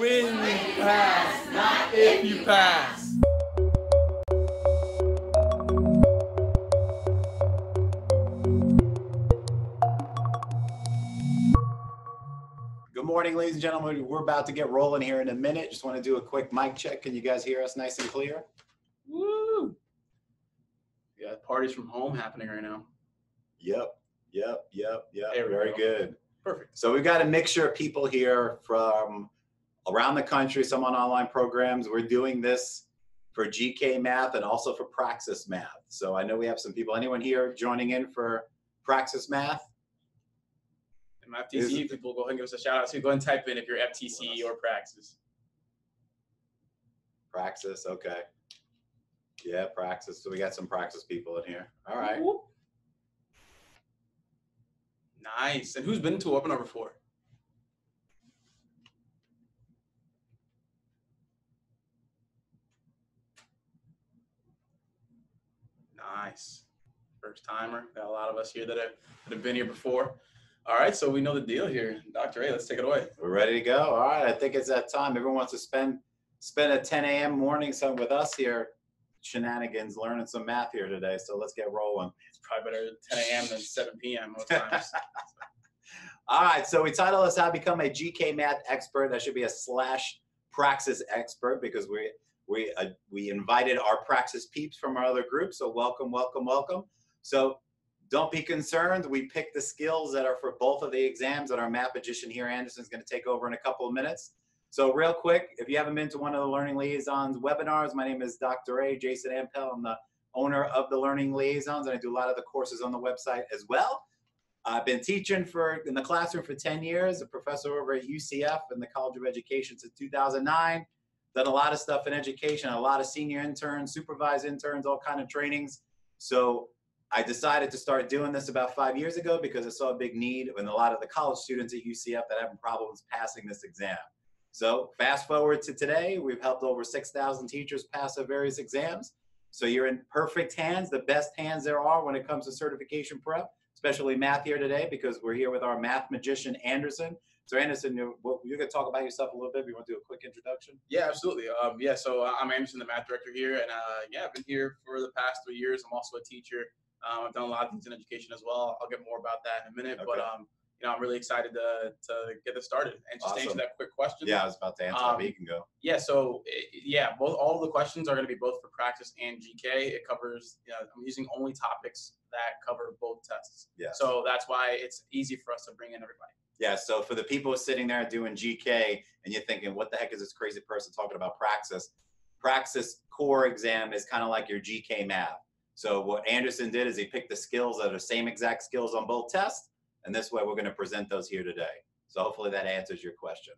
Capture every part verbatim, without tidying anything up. when you pass, not if you pass. Good morning, ladies and gentlemen. We're about to get rolling here in a minute. Just want to do a quick mic check. Can you guys hear us nice and clear? Woo! Yeah, parties from home happening right now. Yep, yep, yep, yep. Very good. Perfect. So we've got a mixture of people here from around the country, some on online programs. We're doing this for G K Math and also for Praxis Math. So I know we have some people. Anyone here joining in for Praxis Math? And my F T C E people, go ahead and give us a shout out. So go ahead and type in if you're F T C E or Praxis. Praxis, okay. Yeah, Praxis. So we got some Praxis people in here. All right. Whoop. Nice. And who's been to a webinar before? Nice. First timer. Got a lot of us here that have, that have been here before. All right. So we know the deal here. Doctor A, let's take it away. We're ready to go. All right. I think it's that time. Everyone wants to spend, spend a ten A M morning time with us here. Shenanigans, learning some math here today. So let's get rolling. It's probably better ten A M than seven P M most times. All right, so we titled this How to Become a G K Math Expert. That should be a slash Praxis Expert because we we uh, we invited our Praxis peeps from our other group. So welcome, welcome, welcome. So don't be concerned. We picked the skills that are for both of the exams, and our math magician here, Anderson, is going to take over in a couple of minutes. So real quick, if you haven't been to one of the Learning Liaisons webinars, my name is Doctor A, Jason Ampel. I'm the owner of The Learning Liaisons, and I do a lot of the courses on the website as well. I've been teaching for in the classroom for ten years, a professor over at U C F and the College of Education since two thousand nine. Done a lot of stuff in education, a lot of senior interns, supervised interns, all kind of trainings. So I decided to start doing this about five years ago because I saw a big need in a lot of the college students at U C F that are having problems passing this exam. So fast forward to today, we've helped over six thousand teachers pass their various exams. So you're in perfect hands, the best hands there are when it comes to certification prep, especially math here today, because we're here with our math magician, Anderson. So Anderson, you're, you're going to talk about yourself a little bit. You want to do a quick introduction? Yeah, absolutely. Um, yeah, so I'm Anderson, the math director here. And uh, yeah, I've been here for the past three years. I'm also a teacher. Um, I've done a lot of things in education as well. I'll get more about that in a minute. Okay. But um, you know, I'm really excited to, to get this started. And just awesome. To answer that quick question. Yeah, I was about to answer um, that, but you can go. Yeah, so yeah, both all of the questions are going to be both for Praxis and G K. It covers, you know, I'm using only topics that cover both tests. Yeah. So that's why it's easy for us to bring in everybody. Yeah, so for the people sitting there doing G K and you're thinking, what the heck is this crazy person talking about Praxis? Praxis core exam is kind of like your G K math. So what Anderson did is he picked the skills that are the same exact skills on both tests. And this way, we're going to present those here today. So hopefully that answers your question.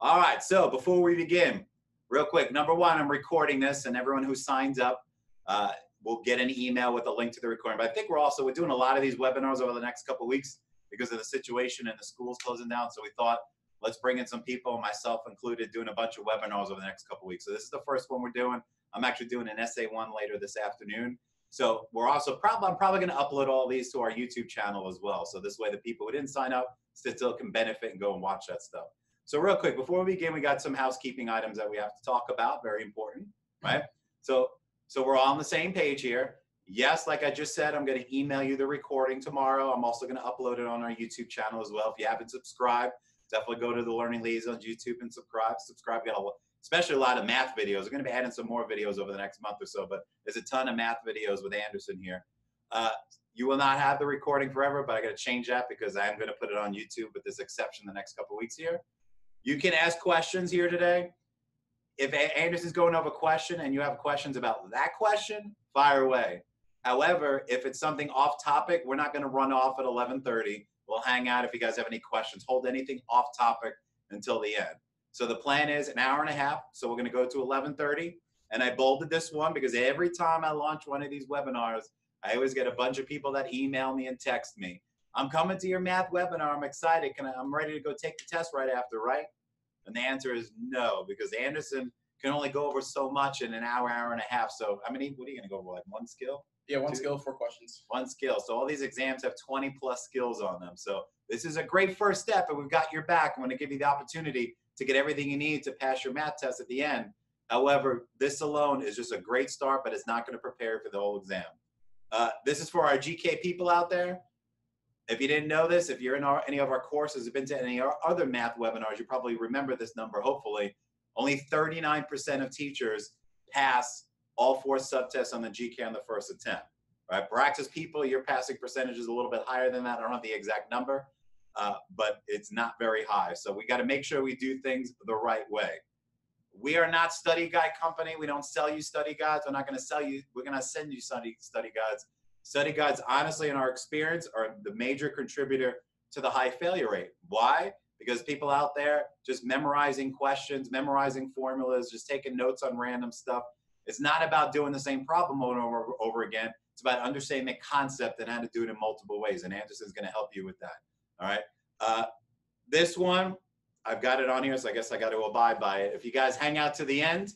All right. So before we begin, real quick, number one, I'm recording this, and everyone who signs up uh, will get an email with a link to the recording. But I think we're also we're doing a lot of these webinars over the next couple of weeks because of the situation and the schools closing down. So we thought, let's bring in some people, myself included, doing a bunch of webinars over the next couple of weeks. So this is the first one we're doing. I'm actually doing an essay one later this afternoon. So we're also probably, I'm probably going to upload all these to our YouTube channel as well. So this way the people who didn't sign up still can benefit and go and watch that stuff. So real quick, before we begin, we got some housekeeping items that we have to talk about. Very important, right? So, so we're all on the same page here. Yes, like I just said, I'm going to email you the recording tomorrow. I'm also going to upload it on our YouTube channel as well. If you haven't subscribed, definitely go to the Learning Liaisons YouTube and subscribe. Subscribe, got a especially a lot of math videos. We're going to be adding some more videos over the next month or so, but there's a ton of math videos with Anderson here. Uh, you will not have the recording forever, but I got to change that because I'm going to put it on YouTube with this exception the next couple of weeks here. You can ask questions here today. If Anderson's going over a question and you have questions about that question, fire away. However, if it's something off topic, we're not going to run off at eleven thirty. We'll hang out if you guys have any questions. Hold anything off topic until the end. So the plan is an hour and a half. So we're going to go to eleven thirty. And I bolded this one because every time I launch one of these webinars, I always get a bunch of people that email me and text me. I'm coming to your math webinar. I'm excited. Can I, I'm ready to go take the test right after, right? And the answer is no, because Anderson can only go over so much in an hour, hour and a half. So how many, what are you going to go over? Like one skill? Yeah, one Two? skill, four questions. One skill. So all these exams have twenty plus skills on them. So this is a great first step, and we've got your back. I'm going to give you the opportunity to get everything you need to pass your math test at the end. However, this alone is just a great start, but it's not going to prepare for the whole exam. Uh, this is for our G K people out there. If you didn't know this, if you're in our, any of our courses, have been to any other math webinars, you probably remember this number, hopefully. Only thirty-nine percent of teachers pass all four subtests on the G K on the first attempt. Right? Praxis people, your passing percentage is a little bit higher than that. I don't have the exact number, uh, but it's not very high. So we got to make sure we do things the right way. We are not study guide company. We don't sell you study guides. We're not going to sell you. We're going to send you study, study guides. Study guides, honestly, in our experience, are the major contributor to the high failure rate. Why? Because people out there just memorizing questions, memorizing formulas, just taking notes on random stuff. It's not about doing the same problem over and over, over again. It's about understanding the concept and how to do it in multiple ways. And Anderson's going to help you with that. All right. Uh, this one, I've got it on here, so I guess I got to abide by it. If you guys hang out to the end,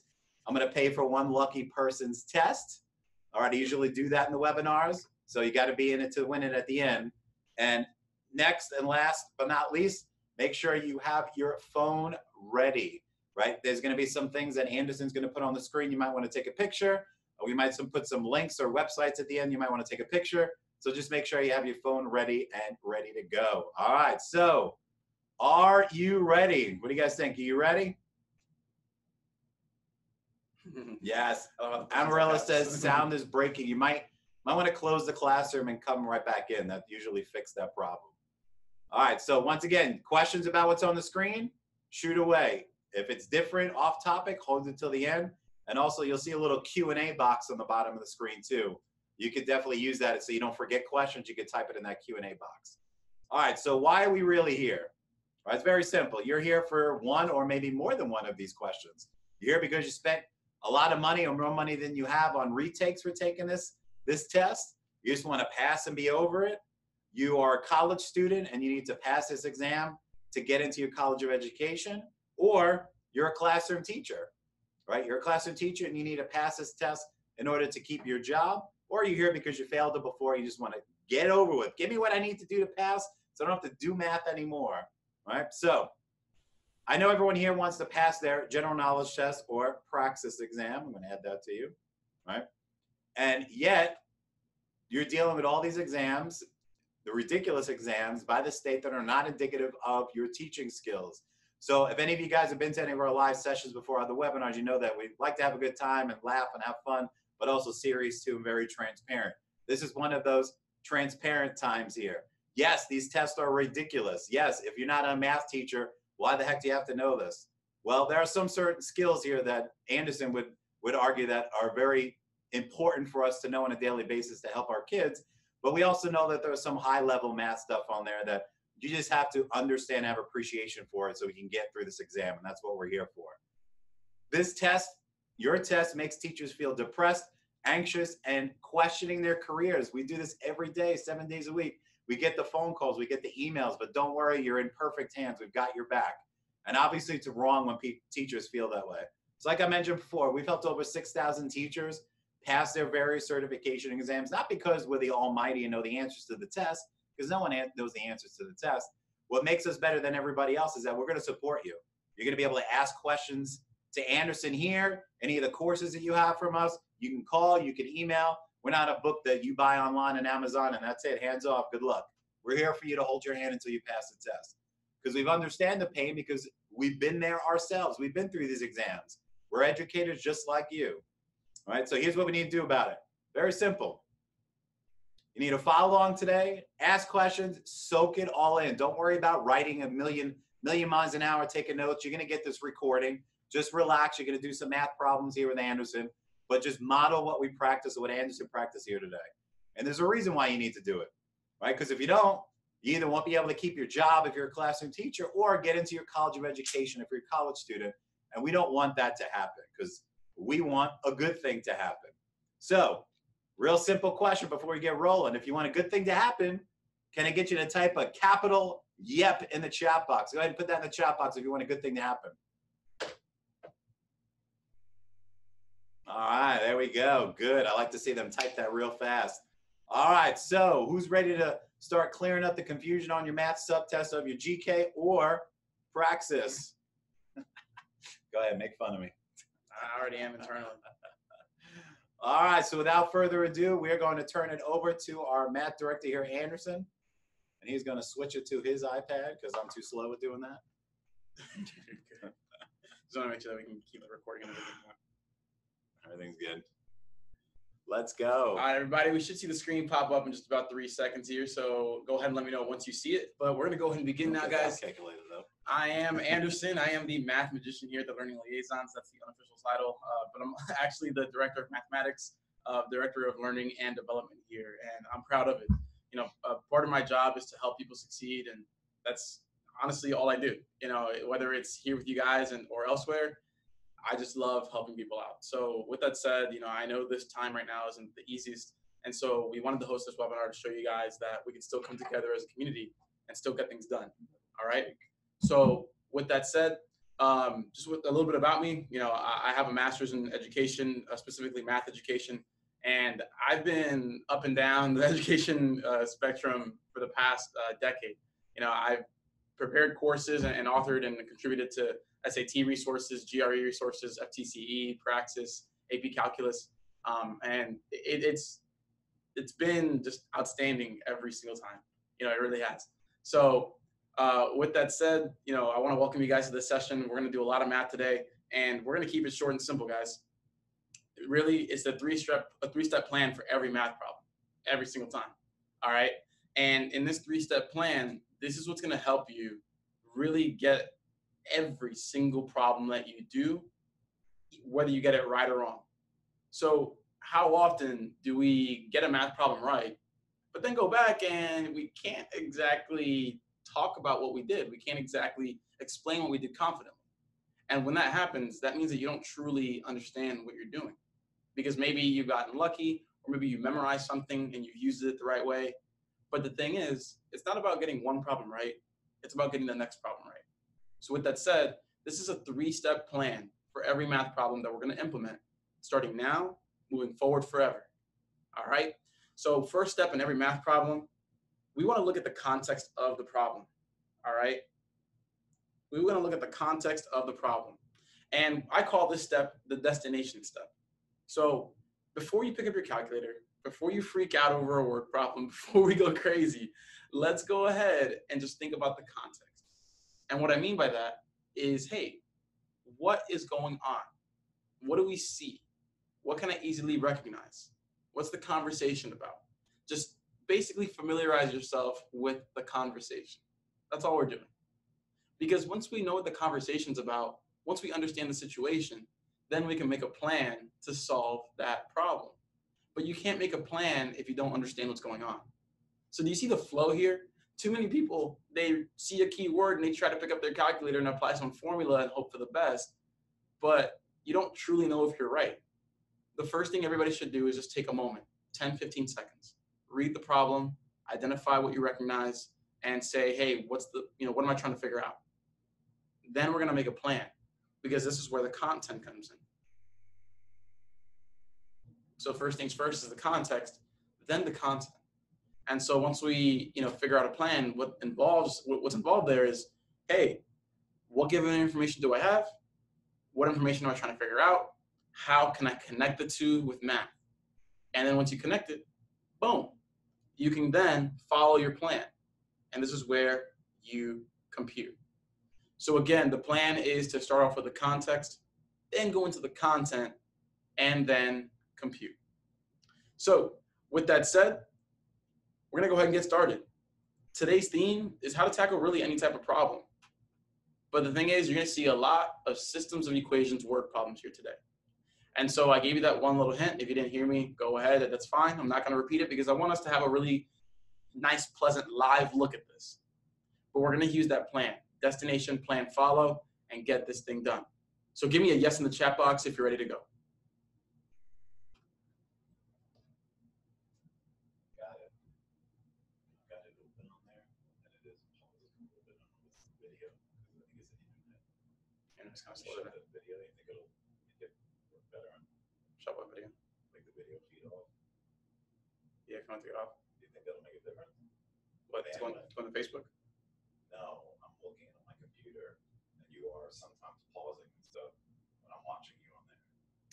I'm going to pay for one lucky person's test. All right, I usually do that in the webinars, so you got to be in it to win it at the end. And next and last but not least, make sure you have your phone ready, right? There's going to be some things that Anderson's going to put on the screen. You might want to take a picture. We might some put some links or websites at the end. You might want to take a picture. So just make sure you have your phone ready and ready to go. All right, so... are you ready? What do you guys think? Are you ready? Yes. Uh, Amarella says sound is breaking. You might, might want to close the classroom and come right back in. That usually fixes that problem. All right. So once again, questions about what's on the screen? Shoot away. If it's different, off topic, hold it till the end. And also you'll see a little Q and A box on the bottom of the screen too. You could definitely use that so you don't forget questions. You could type it in that Q and A box. All right. So why are we really here? Right, it's very simple. You're here for one or maybe more than one of these questions. You're here because you spent a lot of money or more money than you have on retakes for taking this, this test. You just want to pass and be over it. You are a college student and you need to pass this exam to get into your college of education, or you're a classroom teacher, right? You're a classroom teacher and you need to pass this test in order to keep your job, or you're here because you failed it before. You just want to get over with. Give me what I need to do to pass so I don't have to do math anymore. All right, so I know everyone here wants to pass their general knowledge test or praxis exam. I'm going to add that to you, all right? And yet you're dealing with all these exams, the ridiculous exams by the state that are not indicative of your teaching skills. So if any of you guys have been to any of our live sessions before, other webinars, you know that we like to have a good time and laugh and have fun, but also serious too and very transparent. This is one of those transparent times here. Yes, these tests are ridiculous. Yes, if you're not a math teacher, why the heck do you have to know this? Well, there are some certain skills here that Anderson would, would argue that are very important for us to know on a daily basis to help our kids. But we also know that there's some high-level math stuff on there that you just have to understand, have appreciation for it so we can get through this exam, and that's what we're here for. This test, your test, makes teachers feel depressed, anxious, and questioning their careers. We do this every day, seven days a week. We get the phone calls, we get the emails, but don't worry, you're in perfect hands. We've got your back. And obviously it's wrong when pe teachers feel that way. So like I mentioned before, we've helped over six thousand teachers pass their various certification exams, not because we're the almighty and know the answers to the test, because no one knows the answers to the test. What makes us better than everybody else is that we're going to support you. You're going to be able to ask questions to Anderson here, any of the courses that you have from us. You can call, you can email. We're not a book that you buy online on Amazon and that's it, hands off, good luck. We're here for you to hold your hand until you pass the test. Because we understand the pain because we've been there ourselves. We've been through these exams. We're educators just like you. All right, so here's what we need to do about it. Very simple. You need to follow along today, ask questions, soak it all in. Don't worry about writing a million, million miles an hour, taking notes. You're gonna get this recording. Just relax, you're gonna do some math problems here with Anderson. But just model what we practice, what Anderson practiced here today. And there's a reason why you need to do it, right? Because if you don't, you either won't be able to keep your job if you're a classroom teacher or get into your college of education if you're a college student. And we don't want that to happen because we want a good thing to happen. So real simple question before we get rolling. If you want a good thing to happen, can I get you to type a capital YEP in the chat box? Go ahead and put that in the chat box if you want a good thing to happen. All right, there we go. Good. I like to see them type that real fast. All right, so who's ready to start clearing up the confusion on your math subtest of your G K or Praxis? Go ahead, make fun of me. I already am internally. All right, so without further ado, we're going to turn it over to our math director here, Anderson, and he's going to switch it to his iPad because I'm too slow at doing that. Just want to make sure that we can keep the recording. Everything's good. Let's go. All right, everybody, we should see the screen pop up in just about three seconds here, so go ahead and let me know once you see it. But we're going to go ahead and begin now, guys. I am Anderson. I am the math magician here at the Learning Liaisons. That's the unofficial title, uh, but I'm actually the director of mathematics, uh, director of learning and development here, and I'm proud of it. You know, uh, part of my job is to help people succeed, and that's honestly all I do. You know, whether it's here with you guys and or elsewhere, I just love helping people out. So with that said, you know, I know this time right now isn't the easiest. And so we wanted to host this webinar to show you guys that we can still come together as a community and still get things done. All right. So with that said, um, just with a little bit about me, you know, I, I have a master's in education, uh, specifically math education. And I've been up and down the education uh, spectrum for the past uh, decade. You know, I've prepared courses and, and authored and contributed to S A T resources, G R E resources, F T C E, Praxis, A P Calculus, um, and it, it's it's been just outstanding every single time. You know, it really has. So uh, with that said, you know, I want to welcome you guys to this session. We're going to do a lot of math today, and we're going to keep it short and simple, guys. It really, it's a three-step a three-step plan for every math problem, every single time. All right, and in this three-step plan, this is what's going to help you really get every single problem that you do, whether you get it right or wrong. So how often do we get a math problem right, but then go back and we can't exactly talk about what we did? We can't exactly explain what we did confidently. And when that happens, that means that you don't truly understand what you're doing, because maybe you've gotten lucky, or maybe you memorized something and you used it the right way. But the thing is, it's not about getting one problem right. It's about getting the next problem right. So with that said, this is a three-step plan for every math problem that we're going to implement, starting now, moving forward forever. All right? So first step in every math problem, we want to look at the context of the problem. All right? We want to look at the context of the problem. And I call this step the destination step. So before you pick up your calculator, before you freak out over a word problem, before we go crazy, let's go ahead and just think about the context. And what I mean by that is, hey, what is going on? What do we see? What can I easily recognize? What's the conversation about? Just basically familiarize yourself with the conversation. That's all we're doing. Because once we know what the conversation's about, once we understand the situation, then we can make a plan to solve that problem. But you can't make a plan if you don't understand what's going on. So do you see the flow here? Too many people, they see a key word and they try to pick up their calculator and apply some formula and hope for the best, but you don't truly know if you're right. The first thing everybody should do is just take a moment, ten, fifteen seconds, read the problem, identify what you recognize, and say, hey, what's the, you know, what am I trying to figure out? Then we're going to make a plan, because this is where the content comes in. So first things first is the context, then the content. And so once we, you know, figure out a plan, what involves, what's involved there is, hey, what given information do I have? What information am I trying to figure out? How can I connect the two with math? And then once you connect it, boom, you can then follow your plan. And this is where you compute. So again, the plan is to start off with the context, then go into the content, and then compute. So with that said, we're going to go ahead and get started. Today's theme is how to tackle really any type of problem. But the thing is, you're going to see a lot of systems of equations word problems here today. And so I gave you that one little hint. If you didn't hear me, go ahead. That's fine. I'm not going to repeat it because I want us to have a really nice, pleasant, live look at this. But we're going to use that plan, destination, plan, follow, and get this thing done. So give me a yes in the chat box if you're ready to go. Kind of shut up video, you think it'll get better on shut up video? Like the video feed off? Yeah, can I take it off? Do you think that'll make a difference? What, it's going, it's going to Facebook? No, I'm looking on my computer, and you are sometimes pausing and stuff.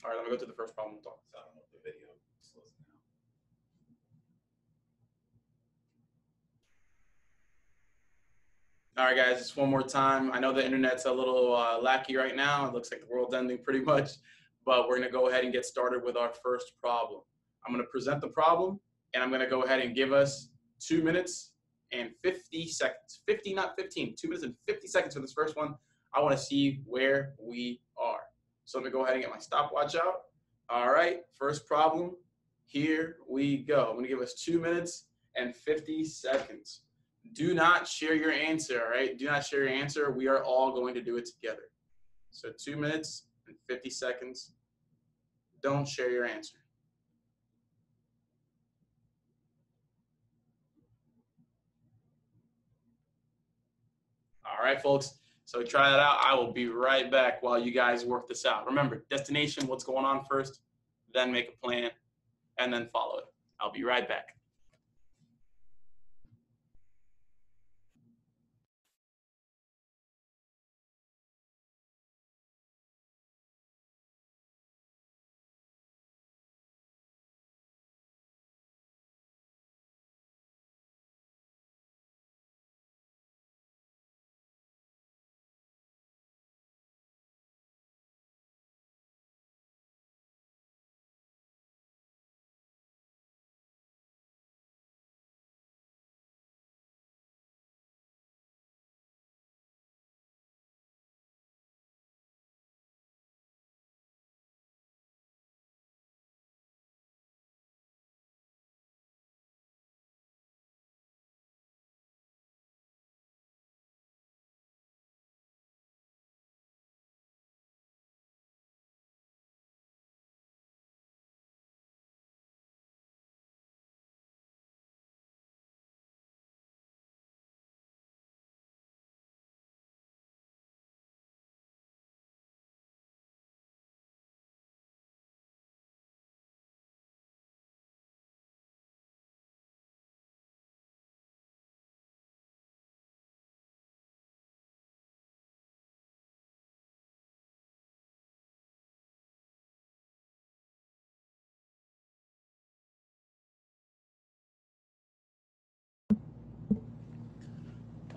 All right, let me go to the first problem. Talk. So I don't know if the video slows down. All right, guys, just one more time. I know the internet's a little uh, lacky right now. It looks like the world's ending pretty much, but we're gonna go ahead and get started with our first problem. I'm gonna present the problem, and I'm gonna go ahead and give us two minutes and fifty seconds. fifty, not fifteen, two minutes and fifty seconds for this first one. I wanna see where we are. So I'm gonna go ahead and get my stopwatch out. All right, first problem, here we go. I'm gonna give us two minutes and fifty seconds. Do not share your answer, all right? Do not share your answer. We are all going to do it together. So two minutes and fifty seconds. Don't share your answer. All right, folks. So try that out. I will be right back while you guys work this out. Remember, destination, what's going on first, then make a plan, and then follow it. I'll be right back.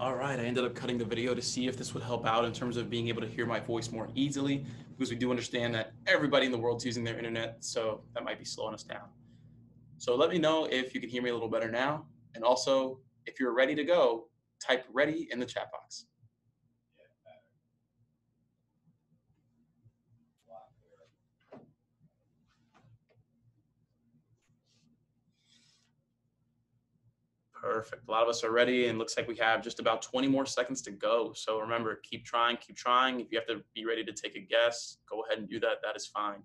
All right, I ended up cutting the video to see if this would help out in terms of being able to hear my voice more easily, because we do understand that everybody in the world's using their internet, so that might be slowing us down. So let me know if you can hear me a little better now, and also if you're ready to go, type ready in the chat box. Perfect. A lot of us are ready, and looks like we have just about twenty more seconds to go. So remember, keep trying, keep trying. If you have to be ready to take a guess, go ahead and do that. That is fine.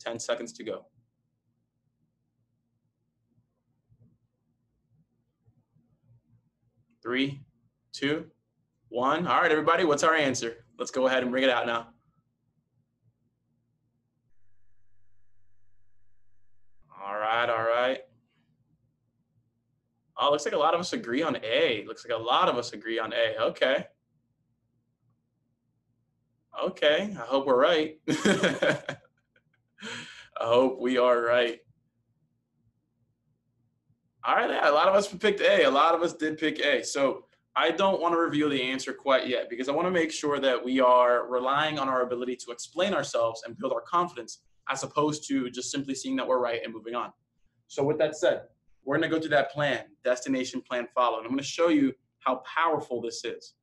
ten seconds to go. Three, two, one. All right, everybody, what's our answer? Let's go ahead and bring it out now. All right, all right. Oh, looks like a lot of us agree on A. Looks like a lot of us agree on A. Okay. Okay. I hope we're right. I hope we are right. All right. Yeah, a lot of us picked A. A lot of us did pick A. So I don't want to reveal the answer quite yet, because I want to make sure that we are relying on our ability to explain ourselves and build our confidence, as opposed to just simply seeing that we're right and moving on. So with that said, we're gonna go through that plan, destination, plan, follow. And I'm gonna show you how powerful this is.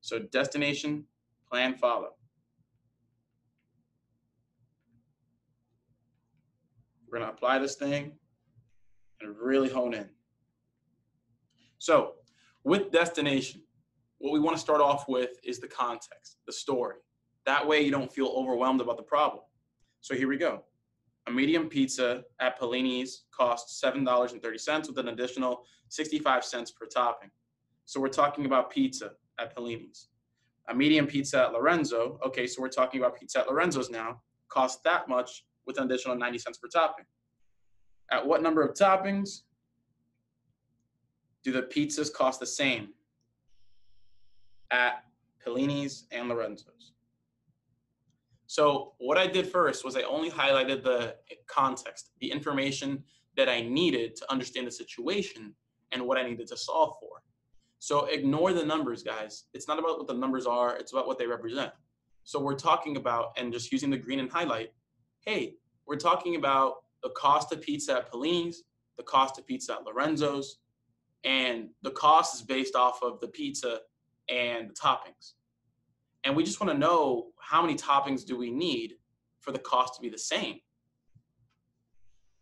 So destination, plan, follow. We're gonna apply this thing and really hone in. So with destination, what we wanna start off with is the context, the story. That way you don't feel overwhelmed about the problem. So here we go. A medium pizza at Pellini's costs seven dollars and thirty cents with an additional sixty-five cents per topping. So we're talking about pizza at Pellini's. A medium pizza at Lorenzo, okay, so we're talking about pizza at Lorenzo's now, costs that much with an additional ninety cents per topping. At what number of toppings do the pizzas cost the same at Pellini's and Lorenzo's? So what I did first was I only highlighted the context, the information that I needed to understand the situation and what I needed to solve for. So ignore the numbers, guys. It's not about what the numbers are, it's about what they represent. So we're talking about, and just using the green and highlight, hey, we're talking about the cost of pizza at Pellini's, the cost of pizza at Lorenzo's, and the cost is based off of the pizza and the toppings. And we just want to know how many toppings do we need for the cost to be the same.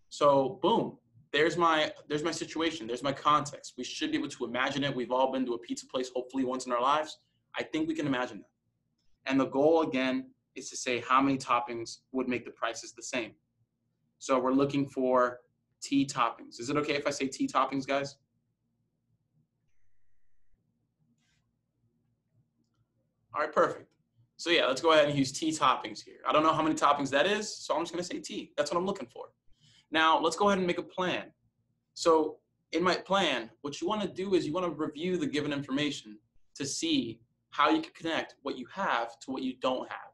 So boom, there's my, there's my situation, there's my context. We should be able to imagine it. We've all been to a pizza place, hopefully once in our lives. I think we can imagine that. And the goal again is to say how many toppings would make the prices the same. So we're looking for T toppings. Is it okay if I say T toppings, guys? All right, perfect. So yeah, let's go ahead and use T toppings here. I don't know how many toppings that is, so I'm just gonna say T. That's what I'm looking for. Now, let's go ahead and make a plan. So in my plan, what you wanna do is you wanna review the given information to see how you can connect what you have to what you don't have.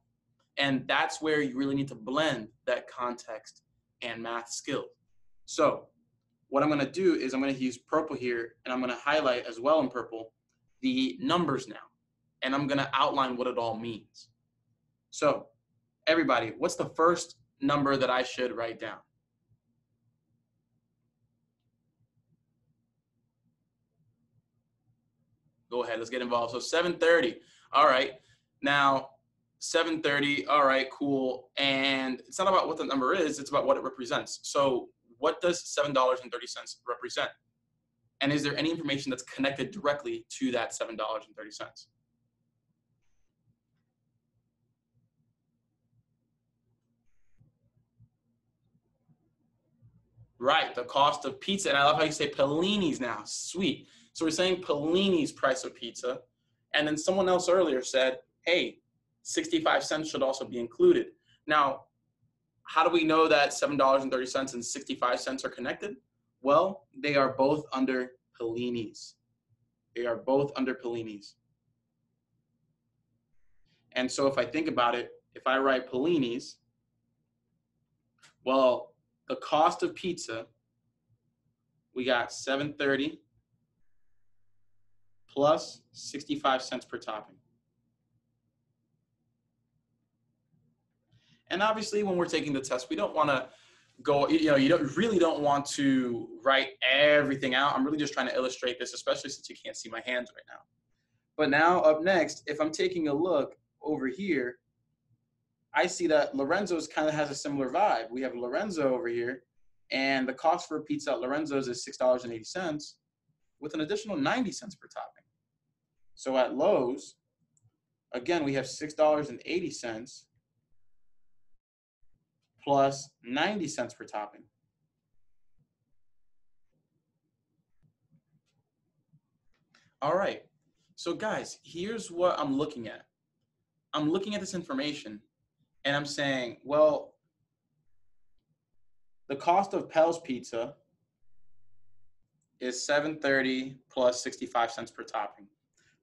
And that's where you really need to blend that context and math skill. So what I'm gonna do is I'm gonna use purple here, and I'm gonna highlight as well in purple the numbers now. And I'm gonna outline what it all means. So everybody, what's the first number that I should write down? Go ahead, let's get involved. So seven thirty, all right. Now, seven thirty, all right, cool. And it's not about what the number is, it's about what it represents. So what does seven dollars and thirty cents represent? And is there any information that's connected directly to that seven dollars and thirty cents? Right, the cost of pizza. And I love how you say Pellini's now, sweet. So we're saying Pellini's price of pizza. And then someone else earlier said, hey, sixty-five cents should also be included. Now, how do we know that seven dollars and thirty cents and sixty-five cents are connected? Well, they are both under Pellini's. They are both under Pellini's. And so if I think about it, if I write Pellini's, well, the cost of pizza, we got seven thirty plus sixty-five cents per topping. And obviously when we're taking the test, we don't want to go, you know, you don't really don't want to write everything out. I'm really just trying to illustrate this, especially since you can't see my hands right now. But now up next, if I'm taking a look over here, I see that Lorenzo's kind of has a similar vibe. We have Lorenzo over here, and the cost for a pizza at Lorenzo's is six dollars and eighty cents with an additional ninety cents per topping. So at Lowe's, again, we have six dollars and eighty cents plus ninety cents per topping. All right, so guys, here's what I'm looking at. I'm looking at this information, and I'm saying, well, the cost of Pell's pizza is seven thirty plus sixty-five cents per topping.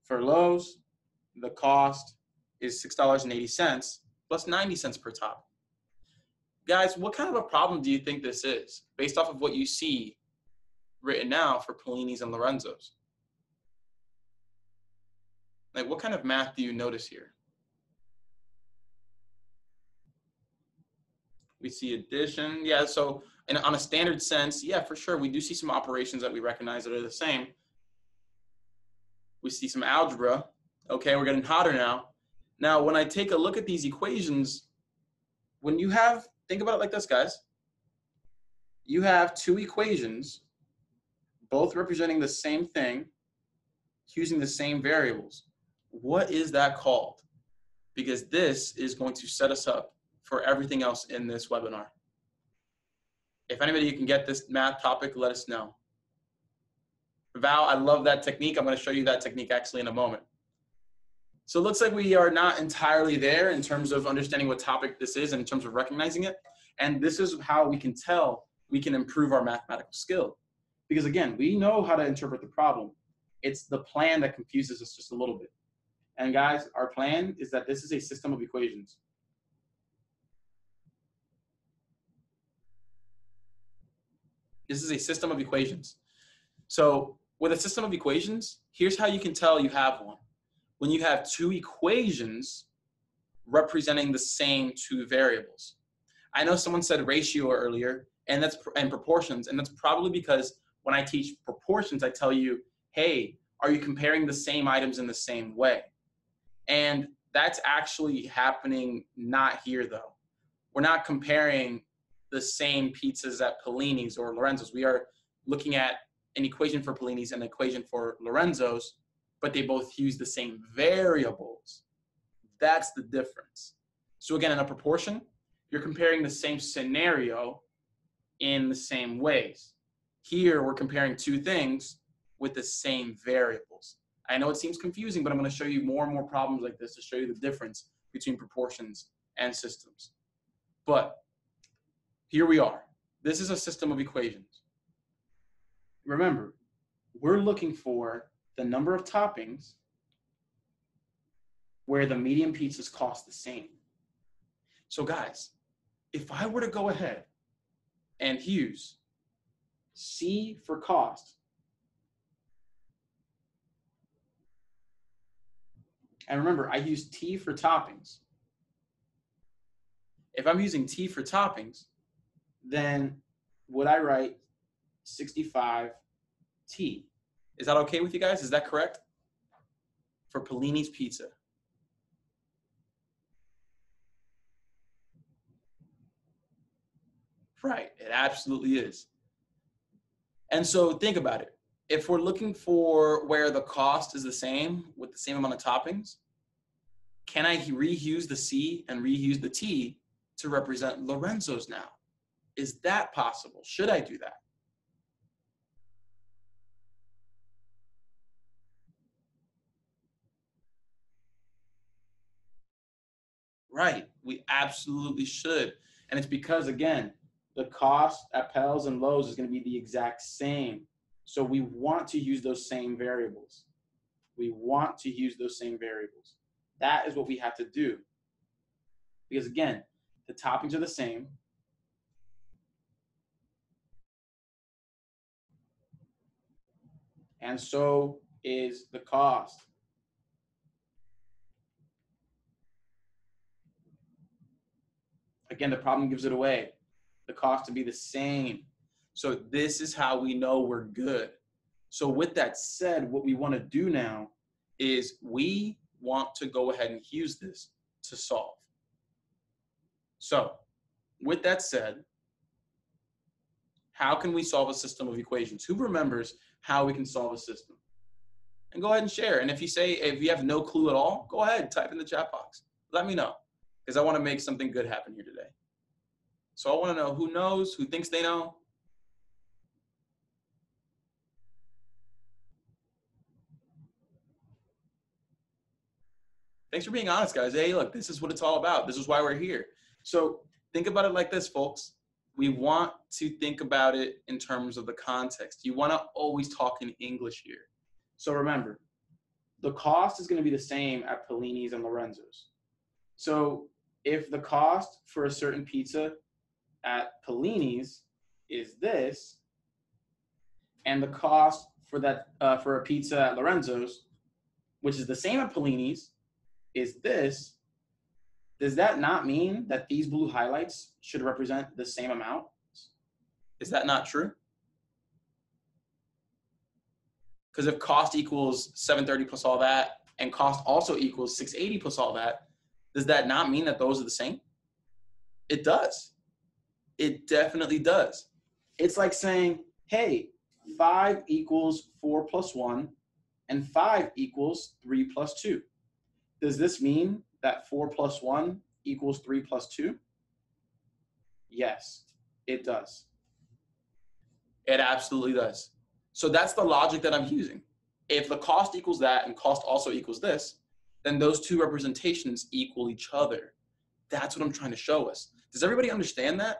For Lowe's, the cost is six dollars and eighty cents plus ninety cents per topping. Guys, what kind of a problem do you think this is based off of what you see written now for Pellini's and Lorenzo's? Like, what kind of math do you notice here? We see addition, yeah, so and on a standard sense, yeah, for sure, we do see some operations that we recognize that are the same. We see some algebra. Okay, we're getting hotter now. Now, when I take a look at these equations, when you have, think about it like this, guys. You have two equations, both representing the same thing, using the same variables. What is that called? Because this is going to set us up for everything else in this webinar. If anybody can get this math topic, let us know. Val, I love that technique. I'm gonna show you that technique actually in a moment. So it looks like we are not entirely there in terms of understanding what topic this is and in terms of recognizing it. And this is how we can tell we can improve our mathematical skill. Because again, we know how to interpret the problem. It's the plan that confuses us just a little bit. And guys, our plan is that this is a system of equations. This is a system of equations. So with a system of equations, here's how you can tell you have one. When you have two equations representing the same two variables. I know someone said ratio earlier, and that's and proportions, and that's probably because when I teach proportions, I tell you, hey, are you comparing the same items in the same way? And that's actually happening not here, though. We're not comparing the same pizzas at Pellini's or Lorenzo's. We are looking at an equation for Pellini's and an equation for Lorenzo's, but they both use the same variables. That's the difference. So again, in a proportion, you're comparing the same scenario in the same ways. Here, we're comparing two things with the same variables. I know it seems confusing, but I'm going to show you more and more problems like this to show you the difference between proportions and systems. But here we are. This is a system of equations. Remember, we're looking for the number of toppings where the median pizzas cost the same. So guys, if I were to go ahead and use C for cost, and remember, I use T for toppings. If I'm using T for toppings, then would I write sixty-five T? Is that okay with you guys? Is that correct? For Pellini's pizza. Right, it absolutely is. And so think about it. If we're looking for where the cost is the same with the same amount of toppings, can I reuse the C and reuse the T to represent Lorenzo's now? Is that possible? Should I do that? Right, we absolutely should. And it's because, again, the cost at Pell's and Lowe's is going to be the exact same. So we want to use those same variables. We want to use those same variables. That is what we have to do. Because again, the toppings are the same. And so is the cost. Again, the problem gives it away. The cost to be the same. So this is how we know we're good. So with that said, what we want to do now is we want to go ahead and use this to solve. So with that said, how can we solve a system of equations? Who remembers how we can solve a system? And go ahead and share. And if you say, if you have no clue at all, go ahead, type in the chat box. Let me know, because I want to make something good happen here today. So I want to know who knows, who thinks they know. Thanks for being honest, guys. Hey, look, this is what it's all about. This is why we're here. So think about it like this, folks. We want to think about it in terms of the context. You want to always talk in English here. So remember, the cost is going to be the same at Pellini's and Lorenzo's. So if the cost for a certain pizza at Pellini's is this, and the cost for that uh, for a pizza at Lorenzo's, which is the same at Pellini's, is this, does that not mean that these blue highlights should represent the same amount? Is that not true? Because if cost equals seven thirty plus all that, and cost also equals six eighty plus all that, does that not mean that those are the same? It does. It definitely does. It's like saying, hey, five equals four plus one, and five equals three plus two. Does this mean that four plus one equals three plus two? Yes, it does. It absolutely does. So that's the logic that I'm using. If the cost equals that and cost also equals this, then those two representations equal each other. That's what I'm trying to show us. Does everybody understand that?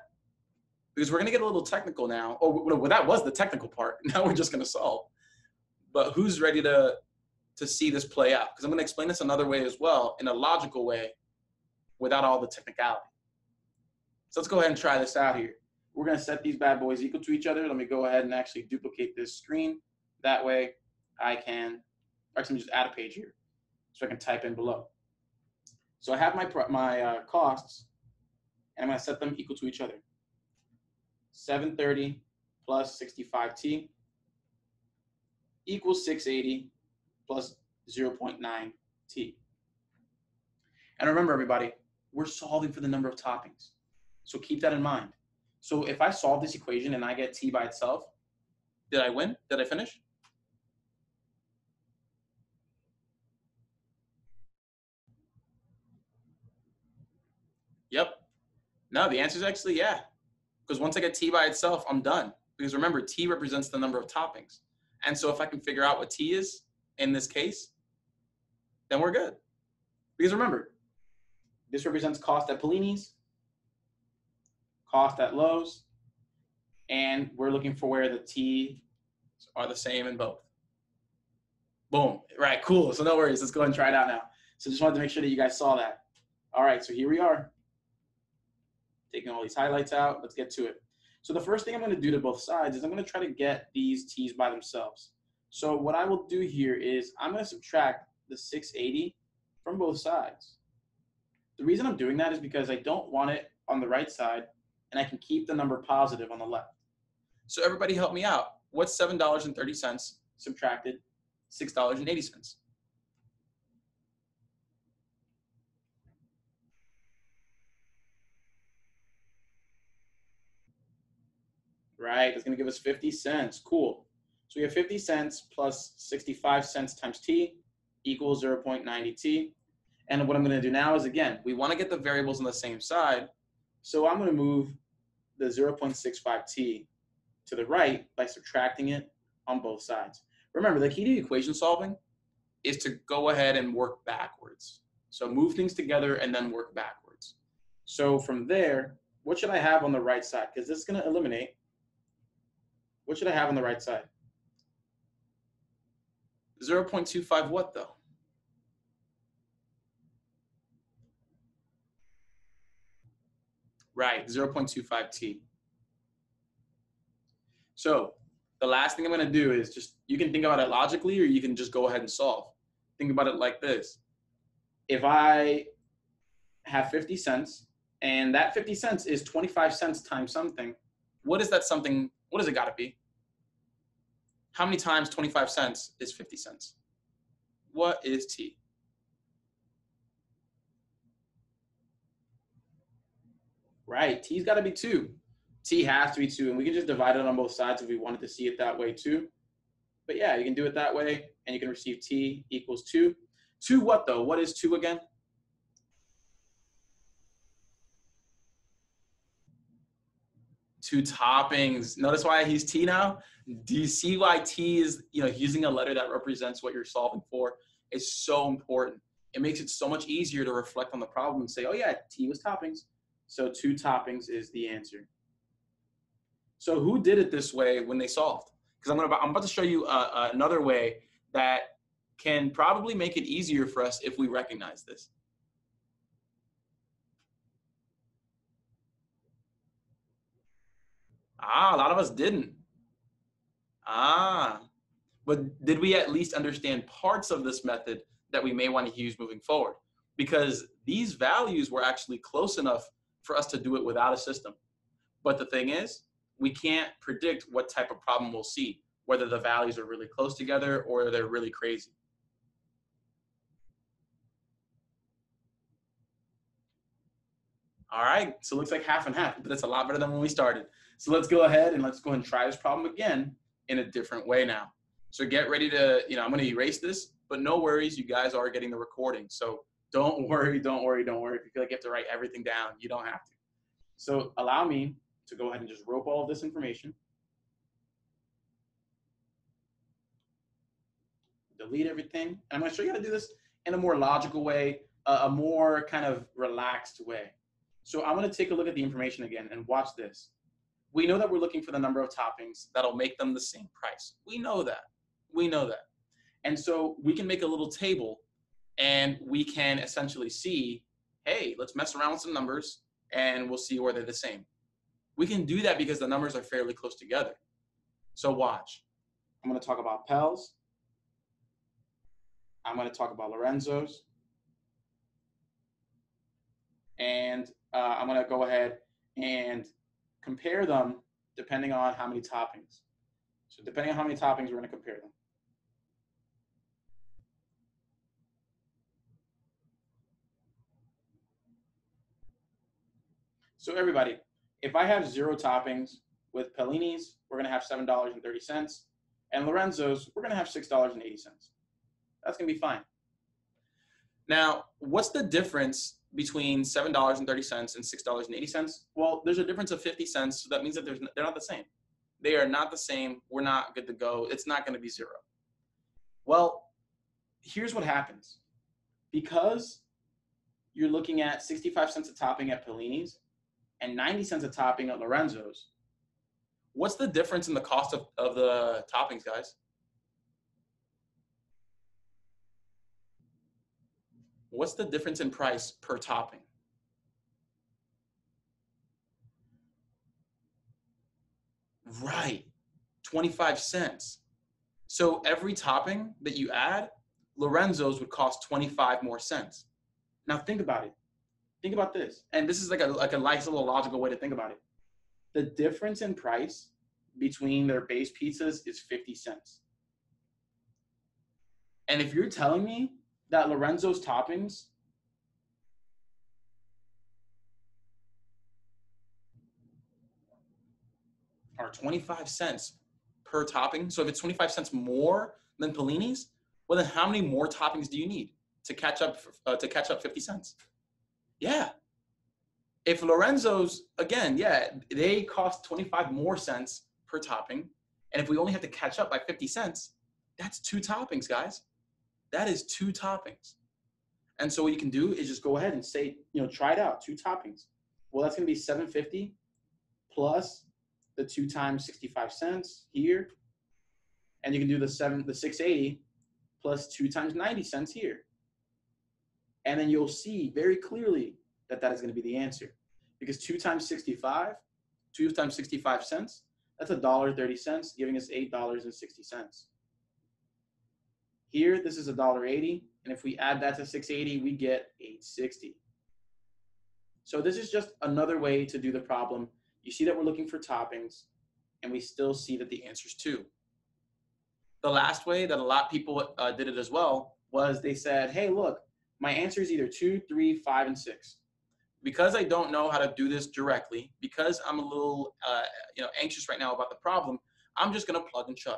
Because we're going to get a little technical now. Oh, well, that was the technical part. Now we're just going to solve. But who's ready to to see this play out? Because I'm going to explain this another way as well, in a logical way, without all the technicality. So let's go ahead and try this out here. We're going to set these bad boys equal to each other. Let me go ahead and actually duplicate this screen. That way I can, actually, let me just add a page here so I can type in below. So I have my, my uh, costs, and I'm going to set them equal to each other. seven thirty plus sixty-five T equals six eighty plus zero point nine T. And remember, everybody, we're solving for the number of toppings. So keep that in mind. So if I solve this equation and I get T by itself, did I win? Did I finish? Yep. No, the answer is actually yeah. Because once I get T by itself, I'm done. Because remember, T represents the number of toppings. And so if I can figure out what T is in this case, then we're good. Because remember, this represents cost at Pellini's, cost at Lowe's, and we're looking for where the T's are the same in both. Boom. Right, cool. So no worries. Let's go ahead and try it out now. So just wanted to make sure that you guys saw that. All right, so here we are. Taking all these highlights out. Let's get to it. So the first thing I'm going to do to both sides is I'm going to try to get these T's by themselves. So what I will do here is I'm going to subtract the six eighty from both sides. The reason I'm doing that is because I don't want it on the right side, and I can keep the number positive on the left. So everybody help me out. What's seven dollars and thirty cents subtracted six dollars and eighty cents? Right, that's going to give us fifty cents. Cool. So we have fifty cents plus sixty-five cents times T equals zero point nine zero T. And what I'm going to do now is, again, we want to get the variables on the same side. So I'm going to move the zero point six five T to the right by subtracting it on both sides. Remember, the key to equation solving is to go ahead and work backwards. So move things together and then work backwards. So from there, what should I have on the right side? Because this is going to eliminate. What should I have on the right side? zero point two five what, though? Right, zero point two five T. So the last thing I'm going to do is just, you can think about it logically, or you can just go ahead and solve. Think about it like this. If I have fifty cents, and that fifty cents is twenty-five cents times something, what is that something, what does it got to be? How many times twenty-five cents is fifty cents? What is T? Right, T's got to be two. T has to be two, and we can just divide it on both sides if we wanted to see it that way too. But yeah, you can do it that way, and you can receive T equals two. two what though? What is two again? Two toppings. Notice why he's T now? Do you see why T is, you know, using a letter that represents what you're solving for is so important? It makes it so much easier to reflect on the problem and say, oh yeah, T was toppings. So two toppings is the answer. So who did it this way when they solved? Because I'm, I'm about to show you uh, another way that can probably make it easier for us if we recognize this. Ah, a lot of us didn't. Ah, but did we at least understand parts of this method that we may want to use moving forward? Because these values were actually close enough for us to do it without a system. But the thing is, we can't predict what type of problem we'll see, whether the values are really close together or they're really crazy. All right, so it looks like half and half, but that's a lot better than when we started. So let's go ahead and let's go ahead and try this problem again in a different way now. So get ready to, you know, I'm gonna erase this, but no worries, you guys are getting the recording. So don't worry, don't worry, don't worry. If you feel like you have to write everything down, you don't have to. So allow me to go ahead and just rope all of this information. Delete everything. And I'm gonna show you how to do this in a more logical way, a more kind of relaxed way. So I'm gonna take a look at the information again and watch this. We know that we're looking for the number of toppings that'll make them the same price. We know that, we know that. And so we can make a little table and we can essentially see, hey, let's mess around with some numbers and we'll see where they're the same. We can do that because the numbers are fairly close together. So watch. I'm going to talk about Pell's. I'm going to talk about Lorenzo's. And uh, I'm going to go ahead and compare them depending on how many toppings. So depending on how many toppings, we're going to compare them. So everybody, if I have zero toppings with Pellini's, we're going to have seven dollars and thirty cents. And Lorenzo's, we're going to have six dollars and eighty cents. That's going to be fine. Now, what's the difference between seven dollars and thirty cents and six dollars and eighty cents? Well, there's a difference of fifty cents, so that means that there's, they're not the same. They are not the same. We're not good to go. It's not going to be zero. Well, here's what happens. Because you're looking at sixty-five cents a topping at Pellini's, and ninety cents a topping at Lorenzo's. What's the difference in the cost of, of the toppings, guys? What's the difference in price per topping? Right, twenty-five cents. So every topping that you add, Lorenzo's would cost twenty-five more cents. Now think about it. Think about this, and this is like a like a nice little logical way to think about it. The difference in price between their base pizzas is fifty cents. And if you're telling me that Lorenzo's toppings are twenty-five cents per topping, so if it's twenty-five cents more than Pellini's, well then how many more toppings do you need to catch up uh, to catch up fifty cents? Yeah. If Lorenzo's, again, yeah, they cost twenty-five more cents per topping. And if we only have to catch up by fifty cents, that's two toppings, guys. That is two toppings. And so what you can do is just go ahead and say, you know, try it out, two toppings. Well, that's going to be seven fifty plus the two times sixty-five cents here. And you can do the seven, the six eighty plus two times ninety cents here. And then you'll see very clearly that that is going to be the answer. Because two times sixty-five, two times sixty-five cents, that's a dollar thirty cents, giving us eight dollars and sixty cents. Here, this is a dollar eighty, and if we add that to six eighty, we get eight sixty. So this is just another way to do the problem. You see that we're looking for toppings, and we still see that the answer is two. The last way that a lot of people uh, did it as well was they said, hey, look, my answer is either two, three, five, and six. Because I don't know how to do this directly, because I'm a little uh, you know, anxious right now about the problem, I'm just going to plug and chug.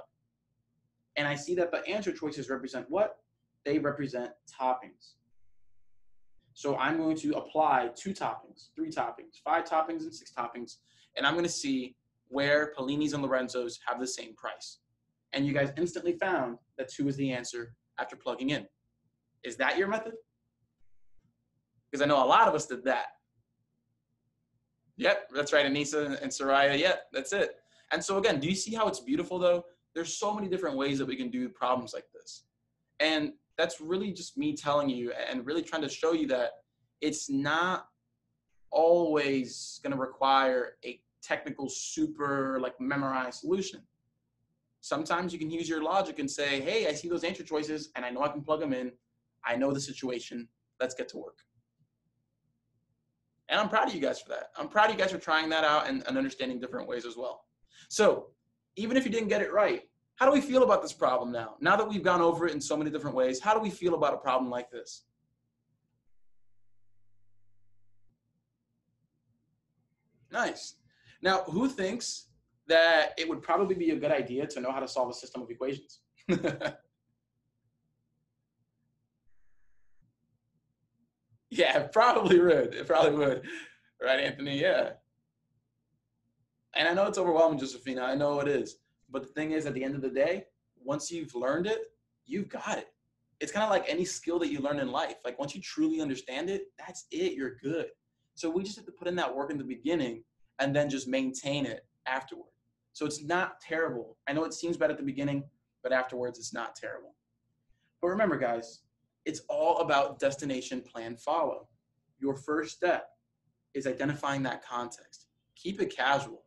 And I see that the answer choices represent what? They represent toppings. So I'm going to apply two toppings, three toppings, five toppings, and six toppings, and I'm going to see where Pellini's and Lorenzo's have the same price. And you guys instantly found that two is the answer after plugging in. Is that your method? Because I know a lot of us did that. Yep, that's right, Anissa and Soraya. Yep, that's it. And so again, do you see how it's beautiful though? There's so many different ways that we can do problems like this. And that's really just me telling you and really trying to show you that it's not always going to require a technical super like memorized solution. Sometimes you can use your logic and say, hey, I see those answer choices and I know I can plug them in. I know the situation. Let's get to work. And I'm proud of you guys for that. I'm proud of you guys for trying that out and, and understanding different ways as well. So even if you didn't get it right, how do we feel about this problem now? Now that we've gone over it in so many different ways, how do we feel about a problem like this? Nice. Now, who thinks that it would probably be a good idea to know how to solve a system of equations? Yeah, it probably would. It probably would. Right, Anthony? Yeah. And I know it's overwhelming, Josephina. I know it is. But the thing is, at the end of the day, once you've learned it, you've got it. It's kind of like any skill that you learn in life. Like once you truly understand it, that's it. You're good. So we just have to put in that work in the beginning and then just maintain it afterward. So it's not terrible. I know it seems bad at the beginning, but afterwards it's not terrible. But remember, guys, it's all about destination, plan, follow. Your first step is identifying that context. keep it casual.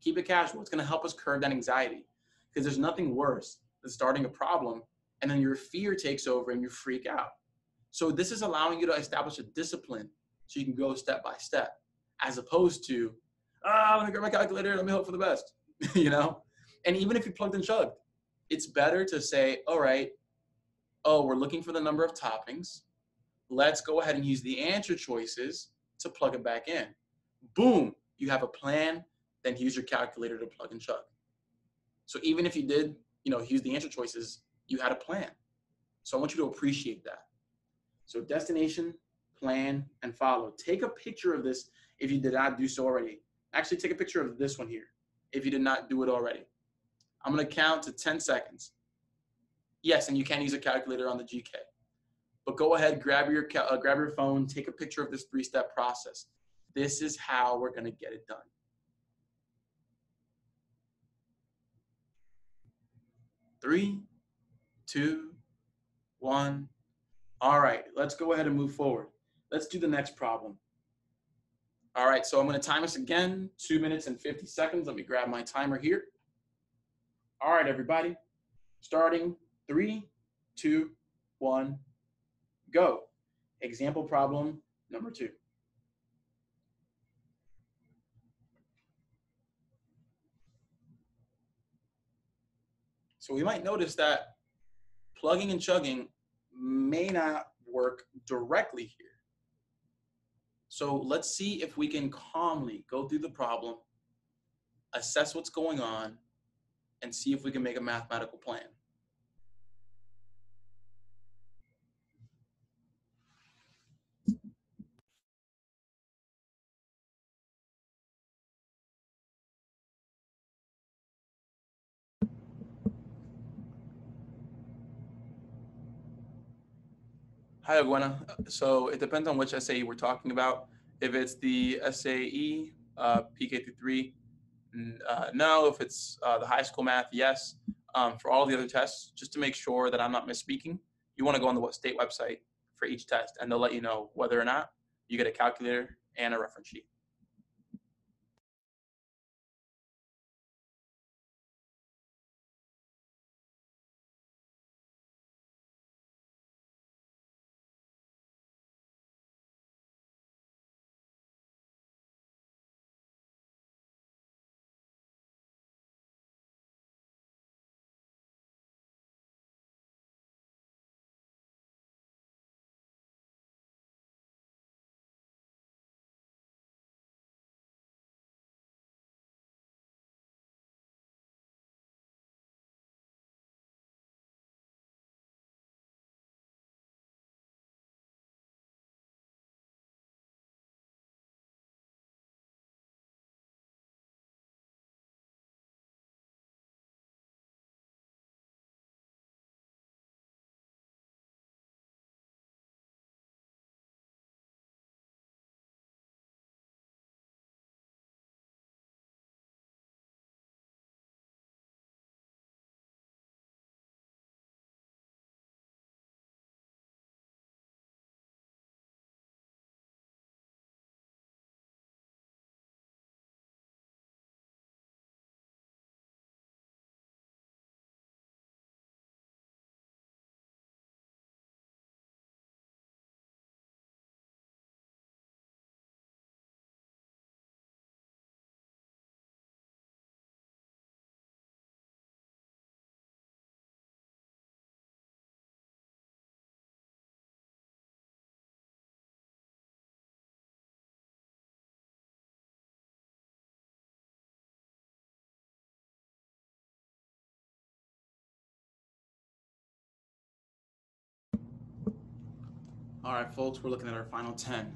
Keep it casual. It's going to help us curb that anxiety, because there's nothing worse than starting a problem and then your fear takes over and you freak out. So this is allowing you to establish a discipline so you can go step by step, as opposed to, oh, I'm gonna grab my calculator, let me hope for the best, you know? And even if you plugged and chugged, it's better to say, all right, oh, we're looking for the number of toppings. Let's go ahead and use the answer choices to plug it back in. Boom, you have a plan, then use your calculator to plug and chug. So even if you did, you know, use the answer choices, you had a plan. So I want you to appreciate that. So destination, plan, and follow. Take a picture of this if you did not do so already. Actually, take a picture of this one here if you did not do it already. I'm gonna count to ten seconds. Yes, and you can use a calculator on the G K. But go ahead, grab your, uh, grab your phone, take a picture of this three-step process. This is how we're gonna get it done. Three, two, one. All right, let's go ahead and move forward. Let's do the next problem. All right, so I'm gonna time us again, two minutes and fifty seconds. Let me grab my timer here. All right, everybody, starting three, two, one, go. Example problem number two. So we might notice that plugging and chugging may not work directly here. So let's see if we can calmly go through the problem, assess what's going on, and see if we can make a mathematical plan. Hi, Aguena. So it depends on which S A E we're talking about. If it's the S A E, uh, P K through three, uh, no. If it's uh, the high school math, yes. Um, for all the other tests, just to make sure that I'm not misspeaking, you want to go on the state website for each test, and they'll let you know whether or not you get a calculator and a reference sheet. All right, folks, we're looking at our final ten.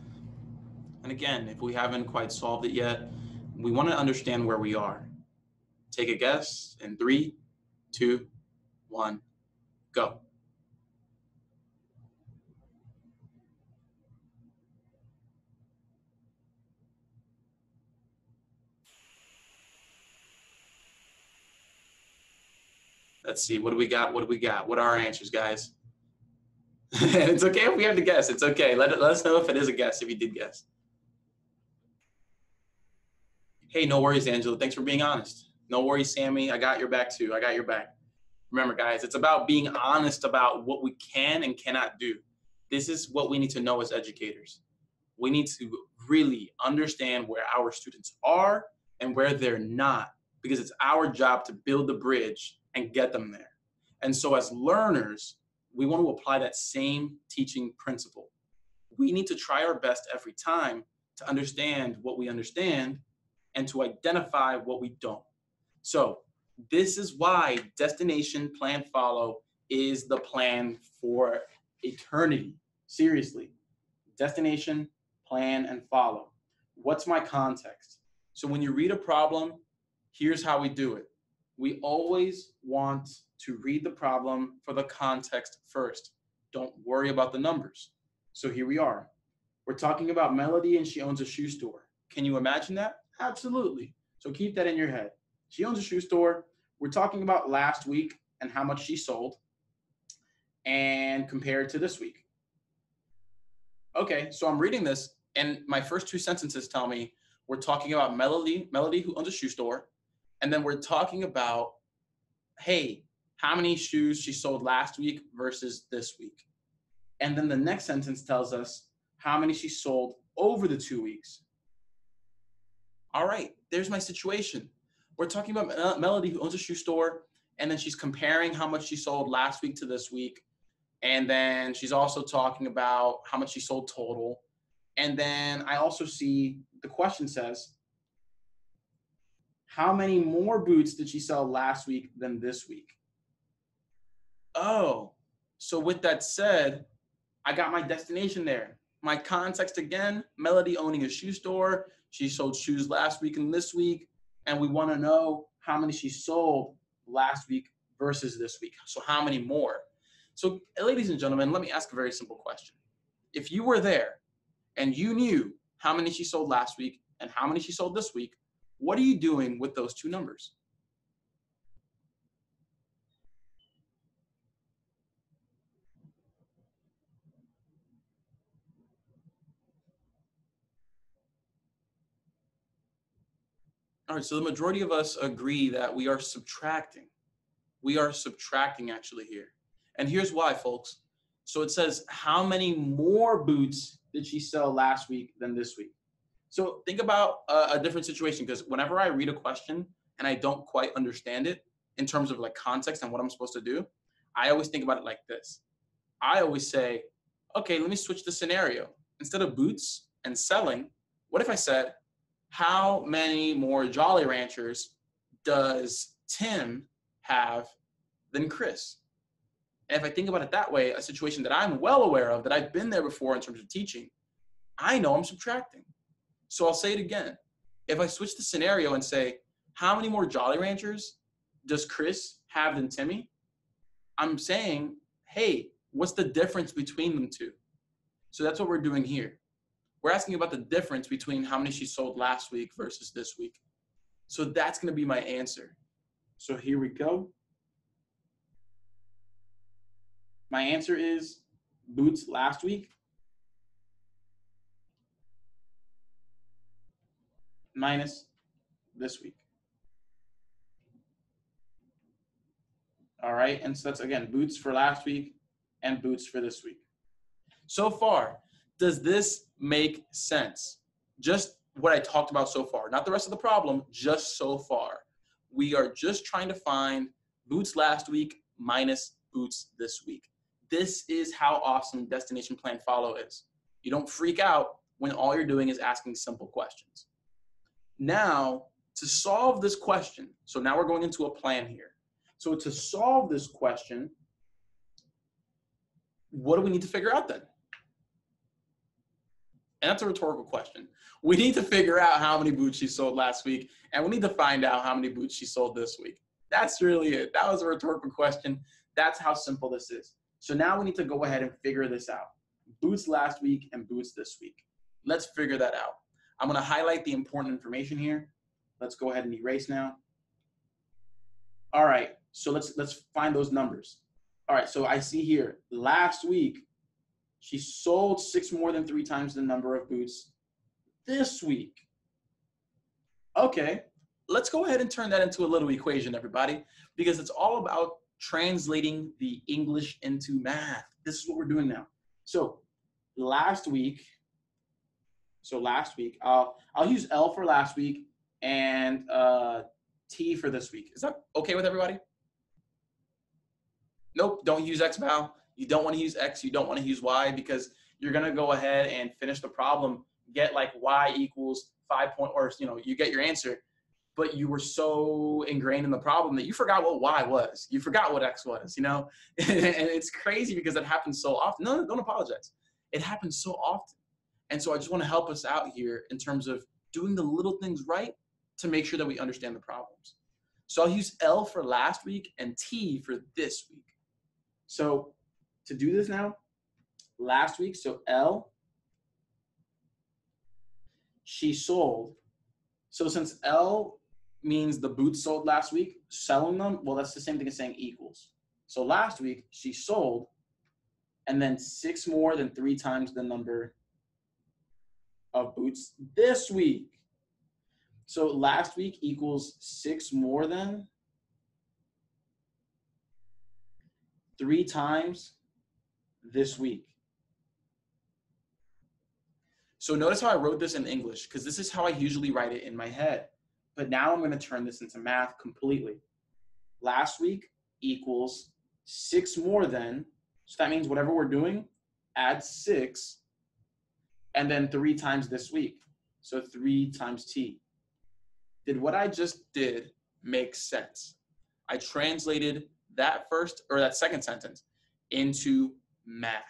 And again, if we haven't quite solved it yet, we want to understand where we are. Take a guess in three, two, one, go. Let's see, what do we got? What do we got? What are our answers, guys? And it's okay if we have to guess. It's okay. Let, let us know if it is a guess, if you did guess. hey, no worries, Angela, thanks for being honest. No worries, Sammy, I got your back too, I got your back. Remember guys, it's about being honest about what we can and cannot do. This is what we need to know as educators. We need to really understand where our students are and where they're not, because it's our job to build the bridge and get them there. And so as learners, we want to apply that same teaching principle. We need to try our best every time to understand what we understand and to identify what we don't. So this is why destination plan follow is the plan for eternity. Seriously, destination, plan, and follow. What's my context? So when you read a problem, here's how we do it. We always want to read the problem for the context first. Don't worry about the numbers. So here we are. We're talking about Melody and she owns a shoe store. Can you imagine that? Absolutely. So keep that in your head. She owns a shoe store. We're talking about last week and how much she sold and compared to this week. Okay, so I'm reading this and my first two sentences tell me we're talking about Melody, Melody who owns a shoe store, and then we're talking about, hey, how many shoes she sold last week versus this week. And then the next sentence tells us how many she sold over the two weeks. All right, there's my situation. We're talking about Melody who owns a shoe store, and then she's comparing how much she sold last week to this week. And then she's also talking about how much she sold total. And then I also see the question says, how many more boots did she sell last week than this week? Oh, so with that said, I got my destination there. My context again, Melody owning a shoe store. She sold shoes last week and this week. And we want to know how many she sold last week versus this week. So how many more? So ladies and gentlemen, let me ask a very simple question. If you were there and you knew how many she sold last week and how many she sold this week, what are you doing with those two numbers? All right, so the majority of us agree that we are subtracting. We are subtracting actually here. And here's why, folks. So it says, how many more boots did she sell last week than this week? So think about a, a different situation, because whenever I read a question and I don't quite understand it in terms of like context and what I'm supposed to do, I always think about it like this. I always say, okay, let me switch the scenario. Instead of boots and selling, what if I said, how many more Jolly Ranchers does Tim have than Chris? And if I think about it that way, a situation that I'm well aware of, that I've been there before in terms of teaching, I know I'm subtracting. So I'll say it again. If I switch the scenario and say, how many more Jolly Ranchers does Chris have than Timmy? I'm saying, hey, what's the difference between them two? So that's what we're doing here. We're asking about the difference between how many she sold last week versus this week. So that's going to be my answer. So here we go. My answer is boots last week. Minus this week. All right. And so that's again, boots for last week and boots for this week. So far, does this make sense? Just what I talked about so far, not the rest of the problem, just so far. We are just trying to find boots last week minus boots this week. This is how awesome destination plan follow is. You don't freak out when all you're doing is asking simple questions. Now, to solve this question, so now we're going into a plan here. So to solve this question, what do we need to figure out then? And that's a rhetorical question. We need to figure out how many boots she sold last week, and we need to find out how many boots she sold this week. That's really it. That was a rhetorical question. That's how simple this is. So now we need to go ahead and figure this out. Boots last week and boots this week. Let's figure that out. I'm going to highlight the important information here. Let's go ahead and erase now. All right, so let's let's find those numbers. All right, so I see here last week, she sold six more than three times the number of boots this week. Okay, let's go ahead and turn that into a little equation, everybody, because it's all about translating the English into math. This is what we're doing now. So last week, so last week, uh, I'll use L for last week and uh, T for this week. Is that okay with everybody? Nope, don't use X now. You don't want to use X, you don't want to use Y, because you're going to go ahead and finish the problem, get like Y equals five point, or, you know, you get your answer, but you were so ingrained in the problem that you forgot what Y was. You forgot what X was, you know, and it's crazy because it happens so often. No, no, don't apologize. It happens so often. And so I just want to help us out here in terms of doing the little things right to make sure that we understand the problems. So I'll use L for last week and T for this week. So to do this now, last week, so L, she sold. So since L means the boots sold last week, selling them, well, that's the same thing as saying equals. So last week, she sold, and then six more than three times the number of boots this week. So last week equals six more than three times this week. So notice how I wrote this in English, because this is how I usually write it in my head. But now I'm going to turn this into math completely. Last week equals six more than, so that means whatever we're doing, add six, and then three times this week. So three times T. Did what I just did make sense? I translated that first, or that second sentence, into math.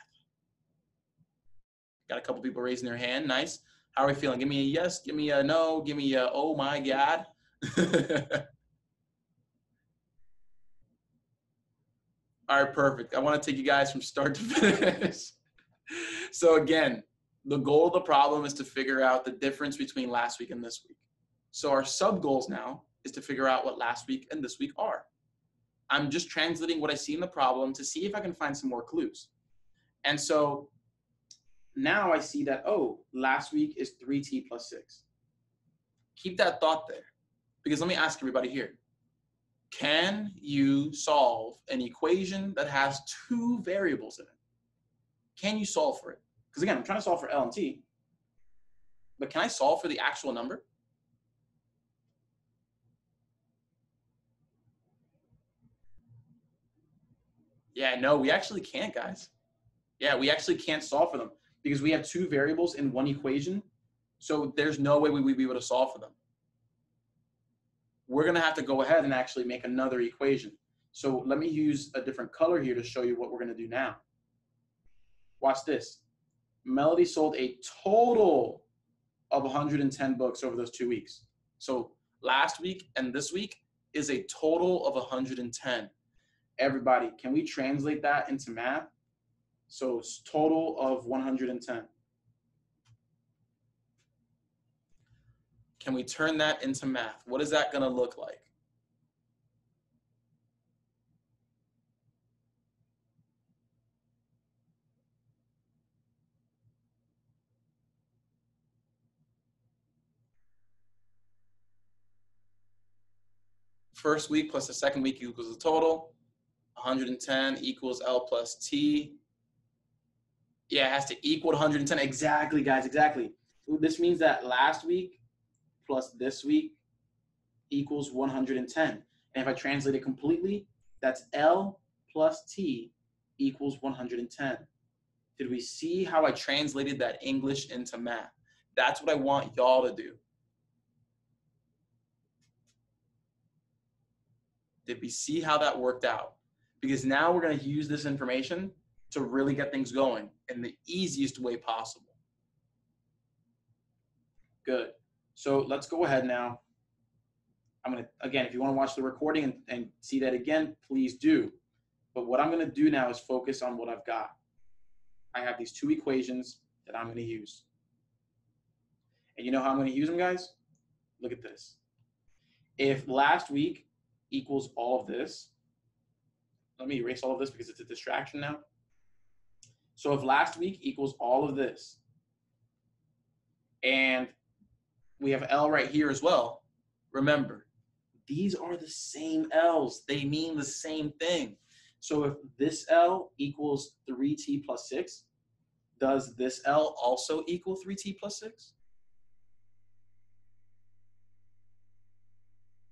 Got a couple people raising their hand. Nice. How are we feeling? Give me a yes, give me a no, give me a oh my God. All right, perfect. I want to take you guys from start to finish. So again, the goal of the problem is to figure out the difference between last week and this week. So our sub goals now is to figure out what last week and this week are. I'm just translating what I see in the problem to see if I can find some more clues. And so now I see that, oh, last week is three T plus six. Keep that thought there, because let me ask everybody here. Can you solve an equation that has two variables in it? Can you solve for it? Because again, I'm trying to solve for L and T, but can I solve for the actual number? Yeah, no, we actually can't, guys. Yeah, we actually can't solve for them, because we have two variables in one equation, so there's no way we would be able to solve for them. We're going to have to go ahead and actually make another equation. So let me use a different color here to show you what we're going to do now. Watch this. Melody sold a total of one hundred ten books over those two weeks. So last week and this week is a total of one hundred ten. Everybody, can we translate that into math? So it's total of one hundred ten. Can we turn that into math? What is that going to look like? First week plus the second week equals the total. one hundred ten equals L plus T. Yeah, it has to equal one hundred ten. Exactly, guys, exactly. This means that last week plus this week equals one hundred ten. And if I translate it completely, that's L plus T equals one hundred ten. Did we see how I translated that English into math? That's what I want y'all to do. Did we see how that worked out? Because now we're going to use this information to really get things going in the easiest way possible. Good. So let's go ahead now. I'm going to, again, if you want to watch the recording and, and see that again, please do. But what I'm going to do now is focus on what I've got. I have these two equations that I'm going to use. And you know how I'm going to use them, guys? Look at this. If last week equals all of this. Let me erase all of this because it's a distraction now. So if last week equals all of this, and we have L right here as well, Remember, these are the same L's. They mean the same thing. So if this L equals three t plus six, does this L also equal three t plus six?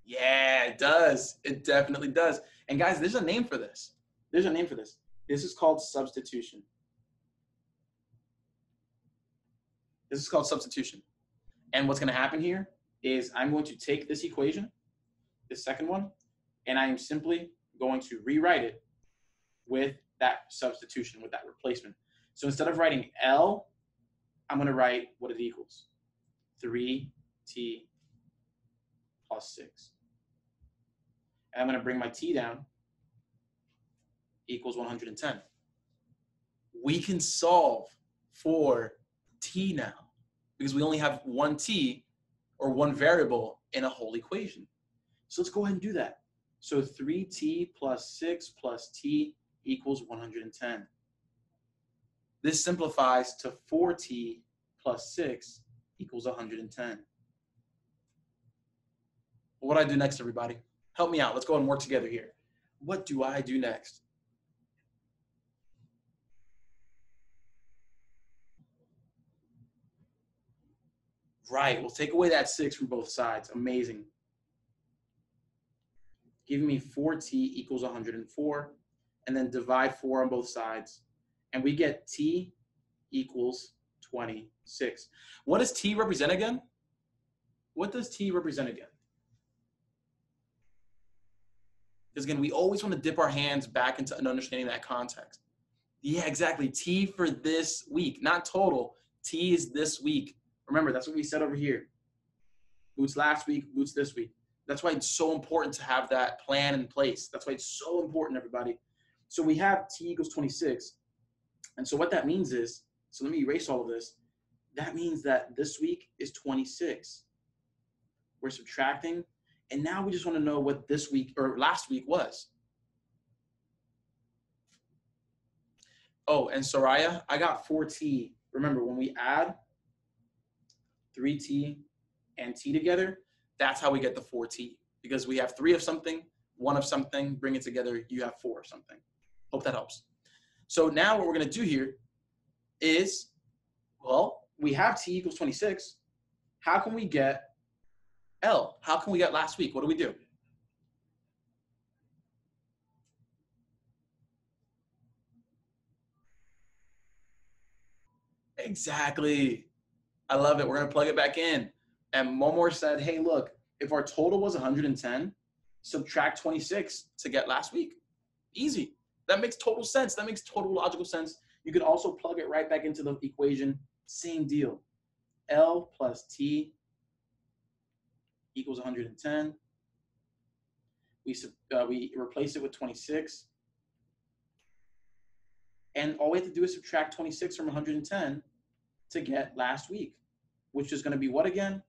Yeah, it does. It definitely does. And guys, there's a name for this. There's a name for this. This is called substitution. This is called substitution. And what's going to happen here is I'm going to take this equation, this second one, and I am simply going to rewrite it with that substitution, with that replacement. So instead of writing L, I'm going to write what it equals, three t plus six. And I'm going to bring my t down, equals one hundred ten. We can solve for t now, because we only have one t, or one variable, in a whole equation. So let's go ahead and do that. So three t plus six plus t equals one hundred ten. This simplifies to four t plus six equals one hundred ten. What do I do next, everybody? Help me out. Let's go and work together here. What do I do next? Right, we'll take away that six from both sides. Amazing. Give me four t equals one hundred four, and then divide four on both sides, and we get t equals twenty-six. What does t represent again? What does t represent again? Because again, we always want to dip our hands back into understanding that context. Yeah, exactly. T for this week, not total. T is this week. Remember, that's what we said over here. Boots last week, boots this week. That's why it's so important to have that plan in place. That's why it's so important, everybody. So we have t equals twenty-six. And so what that means is, so let me erase all of this. That means that this week is twenty-six. We're subtracting. And now we just want to know what this week or last week was. Oh, and Soraya, I got four t. Remember, when we add three t and t together, that's how we get the four t, because we have three of something, one of something, bring it together, you have four of something. Hope that helps. So now what we're going to do here is, well, we have t equals twenty-six. How can we get L? How can we get last week? What do we do? Exactly. I love it. We're going to plug it back in. And Momor said, hey, look, if our total was one hundred ten, subtract twenty-six to get last week. Easy. That makes total sense. That makes total logical sense. You could also plug it right back into the equation. Same deal. L plus t equals one hundred ten. We, uh, we replace it with twenty-six. And all we have to do is subtract twenty-six from one hundred ten to get last week, which is going to be what again?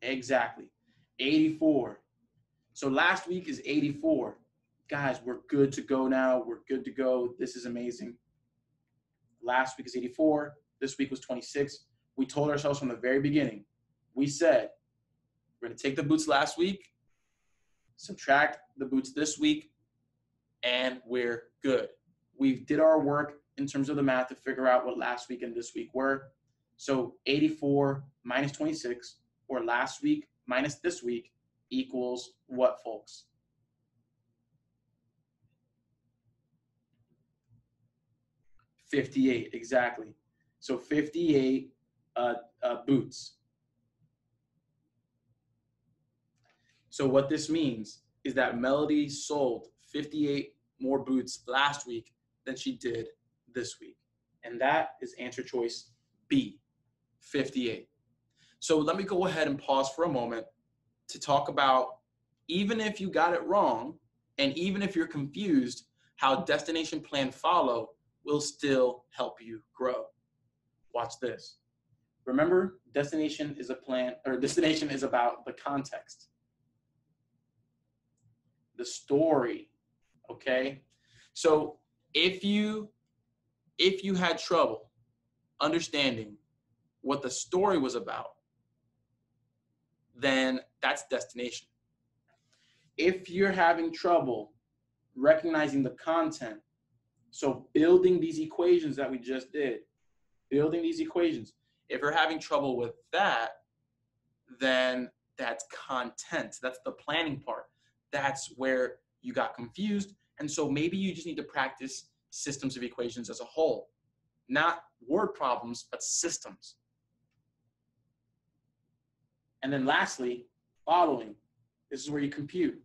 Exactly, eighty-four. So last week is eighty-four. Guys, we're good to go now. We're good to go. This is amazing. Last week is eighty-four. This week was twenty-six. We told ourselves from the very beginning. We said, we're going to take the boots last week, subtract the boots this week, and we're good. We did our work in terms of the math to figure out what last week and this week were. So eighty-four minus twenty-six, or last week minus this week, equals what, folks? fifty-eight, exactly. So fifty-eight uh, uh, boots. So what this means is that Melody sold fifty-eight more boots last week than she did this week. And that is answer choice B, fifty-eight. So let me go ahead and pause for a moment to talk about, even if you got it wrong, and even if you're confused, how Destination Plan Follow will still help you grow. Watch this. Remember, destination is a plan, or destination is about the context, the story. Okay, so if you if you had trouble understanding what the story was about, then that's destination. If you're having trouble recognizing the content, so building these equations that we just did, building these equations, if you're having trouble with that, then that's content. That's the planning part. That's where you got confused. And so maybe you just need to practice systems of equations as a whole, not word problems, but systems. And then lastly, following. This is where you compute.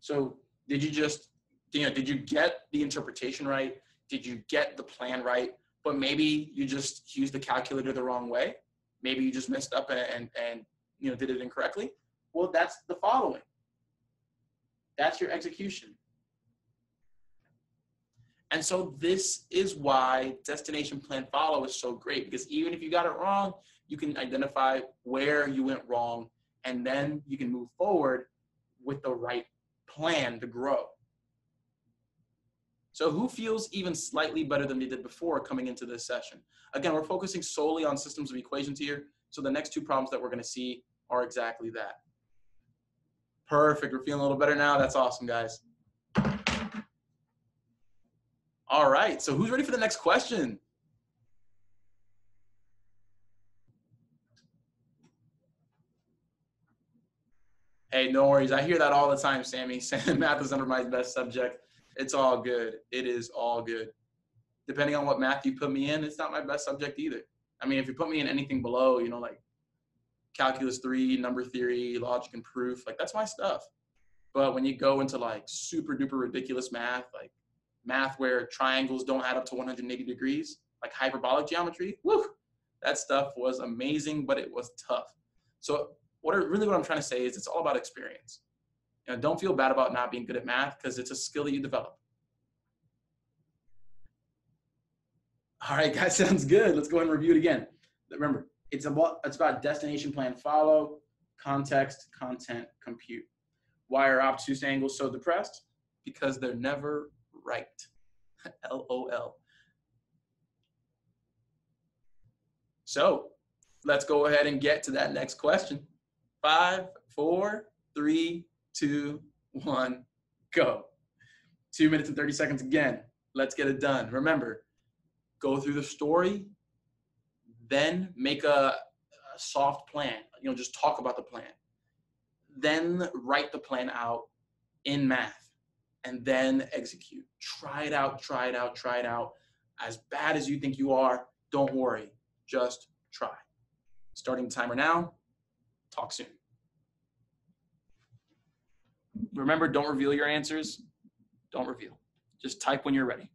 So did you just, you know, did you get the interpretation right? Did you get the plan right? But maybe you just used the calculator the wrong way. Maybe you just messed up and, and, and you know, did it incorrectly. Well, that's the following. That's your execution. And so this is why destination, plan, follow is so great, because even if you got it wrong, you can identify where you went wrong, and then you can move forward with the right plan to grow. So who feels even slightly better than they did before coming into this session? Again, we're focusing solely on systems of equations here. So the next two problems that we're gonna see are exactly that. Perfect, we're feeling a little better now. That's awesome, guys. All right, so who's ready for the next question? Hey, no worries. I hear that all the time, Sammy. Math is never my best subject. It's all good. It is all good. Depending on what math you put me in, it's not my best subject either. I mean, if you put me in anything below, you know, like calculus three, number theory, logic and proof, like that's my stuff. But when you go into like super duper ridiculous math, like math where triangles don't add up to one hundred eighty degrees, like hyperbolic geometry, woo, that stuff was amazing, but it was tough. So what are, really what I'm trying to say is it's all about experience. You know, don't feel bad about not being good at math, because it's a skill that you develop. All right, guys, sounds good. Let's go ahead and review it again. Remember, it's about, it's about destination, plan, follow, context, content, compute. Why are obtuse angles so depressed? Because they're never right. L O L. So let's go ahead and get to that next question. Five, four, three, two, one, go. Two minutes and thirty seconds again. Let's get it done. Remember, go through the story, then make a, a soft plan. You know, just talk about the plan. Then write the plan out in math. And then execute. Try it out, try it out, try it out. As bad as you think you are, don't worry. Just try. Starting the timer now. Talk soon. Remember, don't reveal your answers. Don't reveal. Just type when you're ready.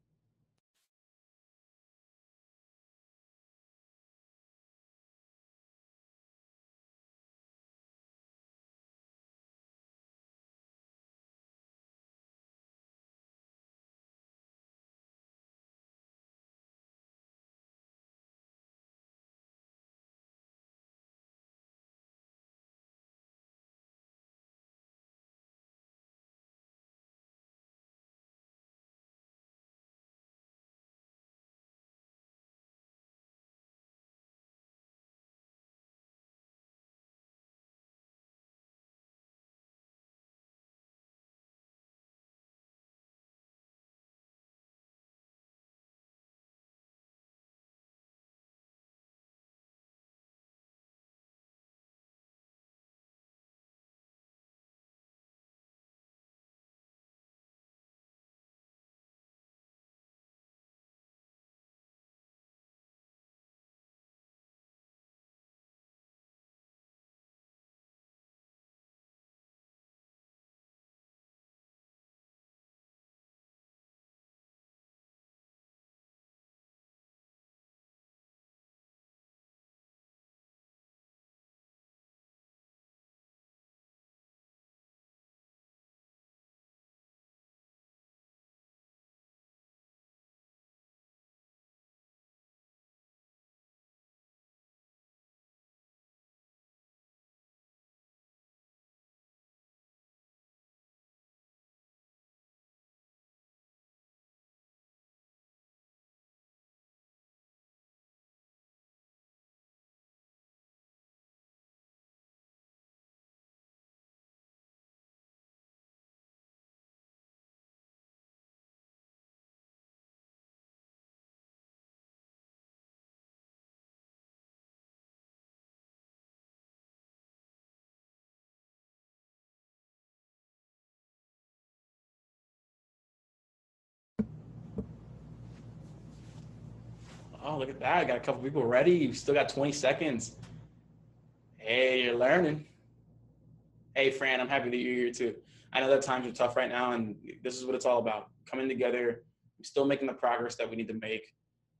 Oh, look at that. I got a couple people ready. You still got twenty seconds. Hey, you're learning. Hey, Fran, I'm happy that you're here too. I know that times are tough right now, and this is what it's all about. Coming together, still making the progress that we need to make,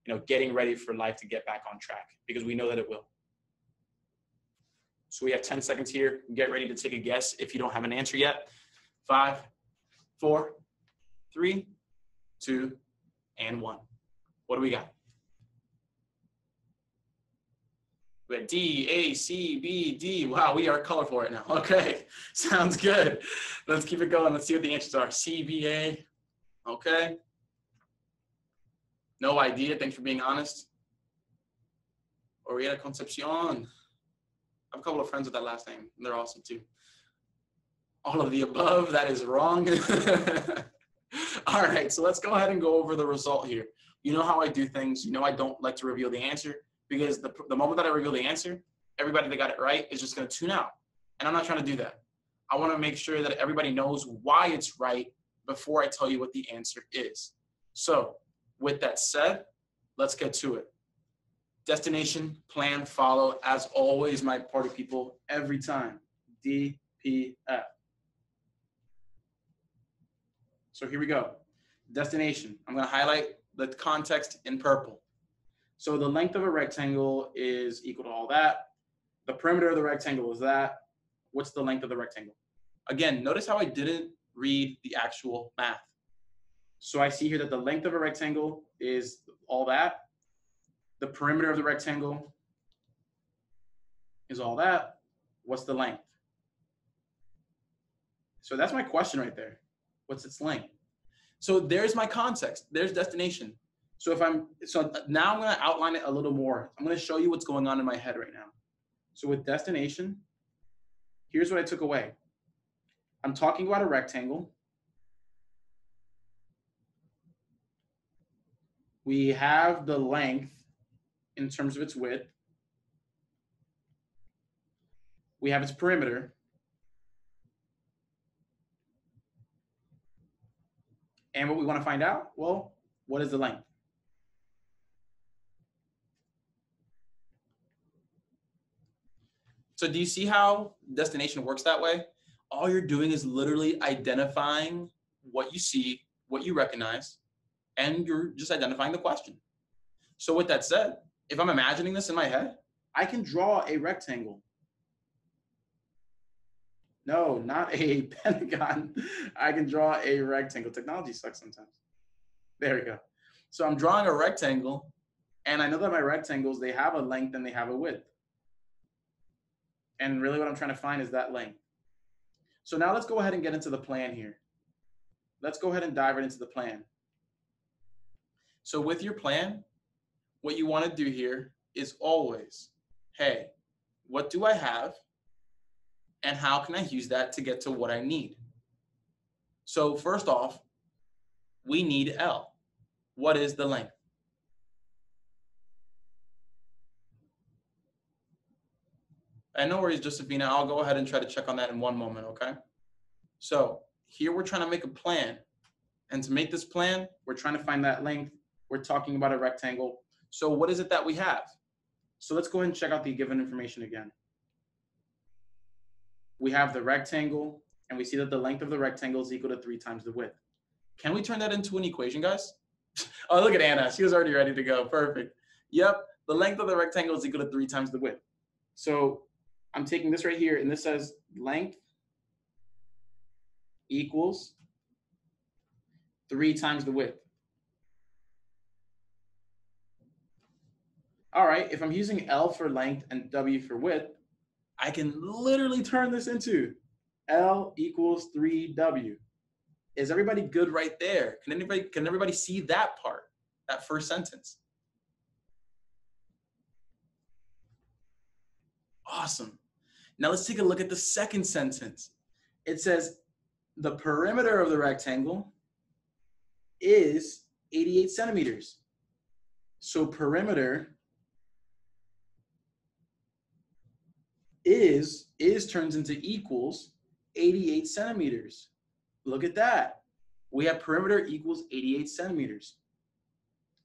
you know, getting ready for life to get back on track, because we know that it will. So we have ten seconds here. Get ready to take a guess if you don't have an answer yet. Five, four, three, two, and one. What do we got? We had D, A, C, B, D. Wow, we are colorful right now. Okay, sounds good. Let's keep it going. Let's see what the answers are. C, B, A. Okay. No idea. Thanks for being honest. Oriana Concepcion. I have a couple of friends with that last name. They're awesome too. All of the above. That is wrong. All right, so let's go ahead and go over the result here. You know how I do things. You know I don't like to reveal the answer, because the, the moment that I reveal the answer, everybody that got it right is just going to tune out. And I'm not trying to do that. I want to make sure that everybody knows why it's right before I tell you what the answer is. So with that said, let's get to it. Destination, plan, follow, as always, my party people, every time, D P F. So here we go. Destination, I'm gonna highlight the context in purple. So the length of a rectangle is equal to all that. The perimeter of the rectangle is that. What's the length of the rectangle? Again, notice how I didn't read the actual math. So I see here that the length of a rectangle is all that. The perimeter of the rectangle is all that. What's the length? So that's my question right there. What's its length? So there's my context. There's destination. So if I'm, so now I'm going to outline it a little more. I'm going to show you what's going on in my head right now. So with destination, here's what I took away. I'm talking about a rectangle. We have the length in terms of its width. We have its perimeter. And what we want to find out, well, what is the length? So do you see how destination works that way? All you're doing is literally identifying what you see, what you recognize, and you're just identifying the question. So with that said, if I'm imagining this in my head, I can draw a rectangle. No, not a pentagon. I can draw a rectangle. Technology sucks sometimes. There we go. So I'm drawing a rectangle, and I know that my rectangles, they have a length and they have a width. And really what I'm trying to find is that length. So now let's go ahead and get into the plan here. Let's go ahead and dive right into the plan. So with your plan, what you want to do here is always, hey, what do I have and how can I use that to get to what I need? So first off, we need L. What is the length? And no worries, Josephina, I'll go ahead and try to check on that in one moment, okay? So here we're trying to make a plan. And to make this plan, we're trying to find that length. We're talking about a rectangle. So what is it that we have? So let's go ahead and check out the given information again. We have the rectangle, and we see that the length of the rectangle is equal to three times the width. Can we turn that into an equation, guys? Oh, look at Anna. She was already ready to go. Perfect. Yep. The length of the rectangle is equal to three times the width. So I'm taking this right here, and this says length equals three times the width. All right, if I'm using L for length and W for width, I can literally turn this into L equals three W. Is everybody good right there? Can anybody, can everybody see that part, that first sentence? Awesome. Now let's take a look at the second sentence. It says the perimeter of the rectangle is eighty-eight centimeters. So perimeter is, is turns into equals eighty-eight centimeters. Look at that. We have perimeter equals eighty-eight centimeters.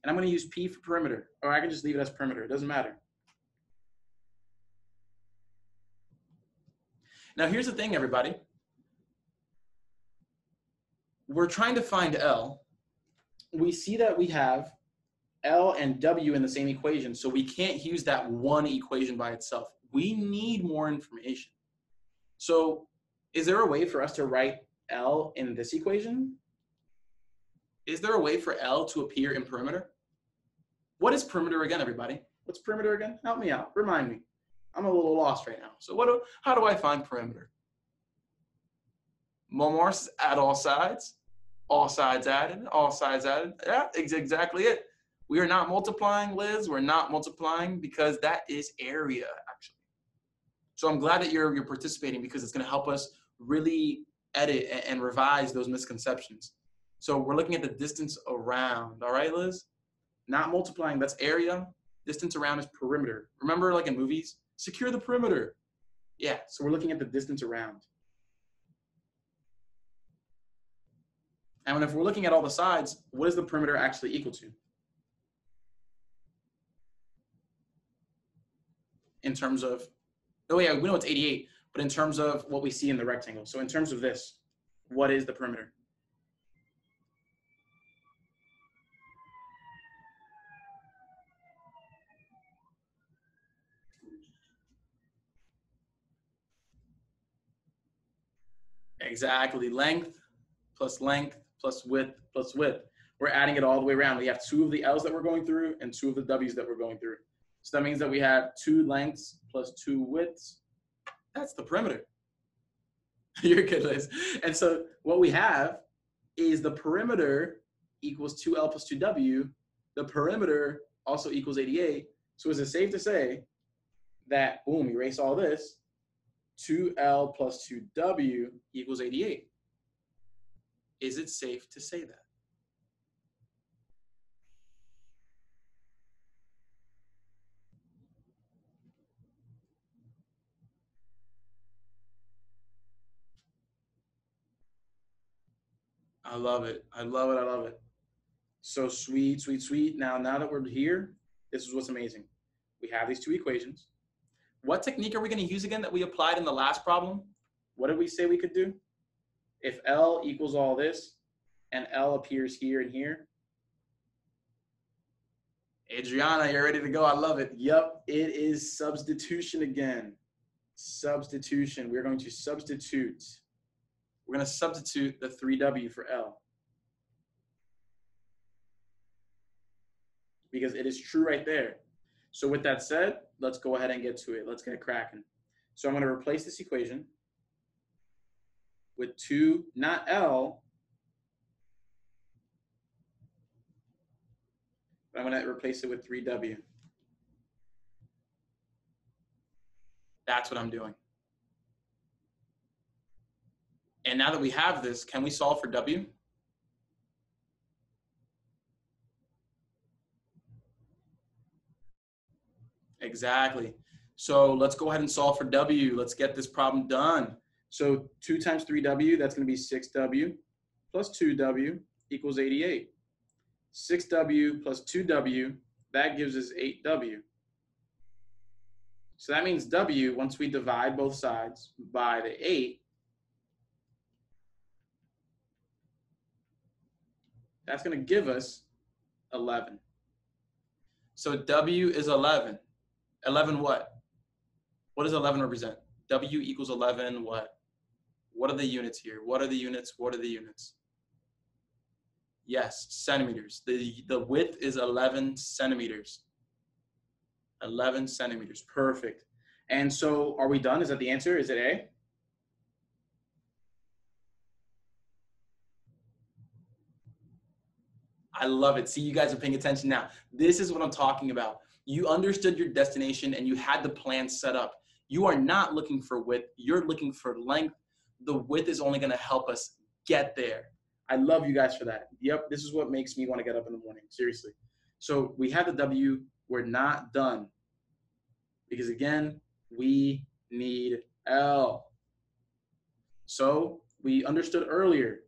And I'm going to use P for perimeter, or I can just leave it as perimeter. It doesn't matter. Now, here's the thing, everybody. We're trying to find L. We see that we have L and W in the same equation, so we can't use that one equation by itself. We need more information. So is there a way for us to write L in this equation? Is there a way for L to appear in perimeter? What is perimeter again, everybody? What's perimeter again? Help me out. Remind me. I'm a little lost right now. So what do, how do I find perimeter? Momar says add all sides. All sides added. All sides added. Yeah, exactly it. We are not multiplying, Liz. We're not multiplying because that is area, actually. So I'm glad that you're, you're participating because it's going to help us really edit and, and revise those misconceptions. So we're looking at the distance around. All right, Liz? Not multiplying. That's area. Distance around is perimeter. Remember, like in movies, secure the perimeter. Yeah, so we're looking at the distance around. And if we're looking at all the sides, what is the perimeter actually equal to? In terms of, oh yeah, we know it's eighty-eight, but in terms of what we see in the rectangle. So in terms of this, what is the perimeter? Exactly, length plus length plus width plus width. We're adding it all the way around. We have two of the L's that we're going through and two of the W's that we're going through. So that means that we have two lengths plus two widths. That's the perimeter. You're good, Liz. And so what we have is the perimeter equals two L plus two W. The perimeter also equals eighty-eight. So is it safe to say that, boom, erase all this, two L plus two W equals eighty-eight? Is it safe to say that? I love it. I love it. I love it. So sweet, sweet, sweet. Now, now that we're here, this is what's amazing. We have these two equations. What technique are we going to use again that we applied in the last problem? What did we say we could do? If L equals all this and L appears here and here. Adriana, you're ready to go. I love it. Yep, it is substitution again. Substitution. We're going to substitute. We're going to substitute the three W for L. Because it is true right there. So with that said, let's go ahead and get to it. Let's get cracking. So I'm going to replace this equation with two, not L, but I'm going to replace it with three W. That's what I'm doing. And now that we have this, can we solve for W? Exactly. So let's go ahead and solve for W. Let's get this problem done. So two times three W, that's going to be six W plus two W equals eighty-eight. six W plus two W, that gives us eight W. So that means W, once we divide both sides by the eight, that's going to give us eleven. So W is eleven. eleven what? What does eleven represent? W equals eleven what? What are the units here? What are the units? What are the units? Yes, centimeters. The, the width is eleven centimeters. eleven centimeters. Perfect. And so are we done? Is that the answer? Is it A? I love it. See, you guys are paying attention now. This is what I'm talking about. You understood your destination and you had the plan set up. You are not looking for width. You're looking for length. The width is only going to help us get there. I love you guys for that. Yep, this is what makes me want to get up in the morning. Seriously. So we have the W. We're not done. Because again, we need L. So we understood earlier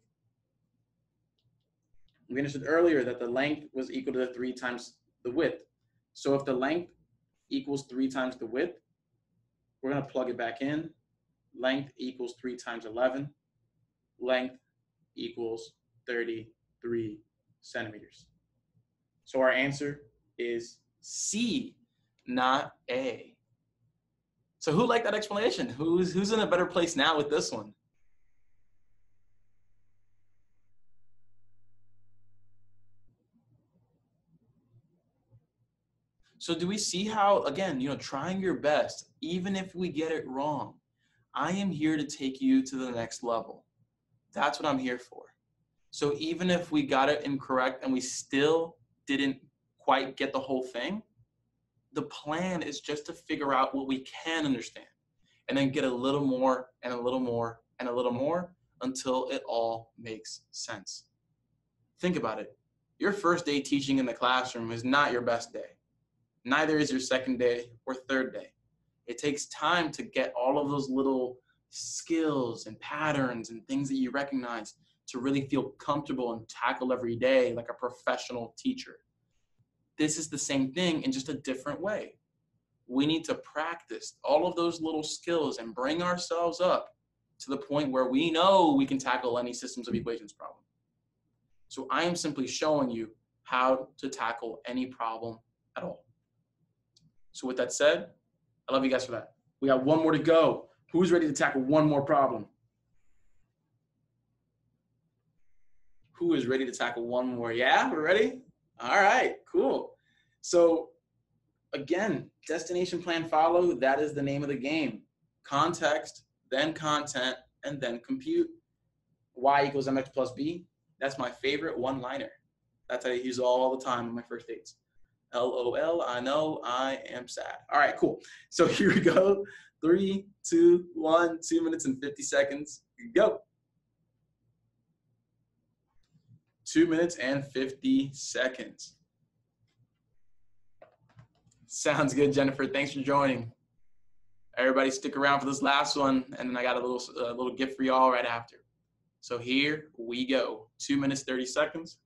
We understood earlier that the length was equal to the three times the width. So if the length equals three times the width, we're going to plug it back in. Length equals three times eleven. Length equals thirty-three centimeters. So our answer is C, not A. So who liked that explanation? Who's, who's in a better place now with this one? So do we see how, again, you know, trying your best, even if we get it wrong, I am here to take you to the next level. That's what I'm here for. So even if we got it incorrect and we still didn't quite get the whole thing, the plan is just to figure out what we can understand and then get a little more and a little more and a little more until it all makes sense. Think about it. Your first day teaching in the classroom is not your best day. Neither is your second day or third day. It takes time to get all of those little skills and patterns and things that you recognize to really feel comfortable and tackle every day like a professional teacher. This is the same thing in just a different way. We need to practice all of those little skills and bring ourselves up to the point where we know we can tackle any systems of equations problem. So I am simply showing you how to tackle any problem at all. So with that said, I love you guys for that. We got one more to go. Who's ready to tackle one more problem? Who is ready to tackle one more? Yeah, we're ready? All right, cool. So again, destination plan follow, that is the name of the game. Context, then content, and then compute. Y equals M X plus B. That's my favorite one-liner. That's how I use it all the time on my first dates. L O L, I know, I am sad. All right, cool. So here we go. Three, two, one, two minutes and fifty seconds. Go. Two minutes and fifty seconds. Sounds good, Jennifer. Thanks for joining. Everybody stick around for this last one, and then I got a little, a little gift for y'all right after. So here we go. Two minutes, thirty seconds.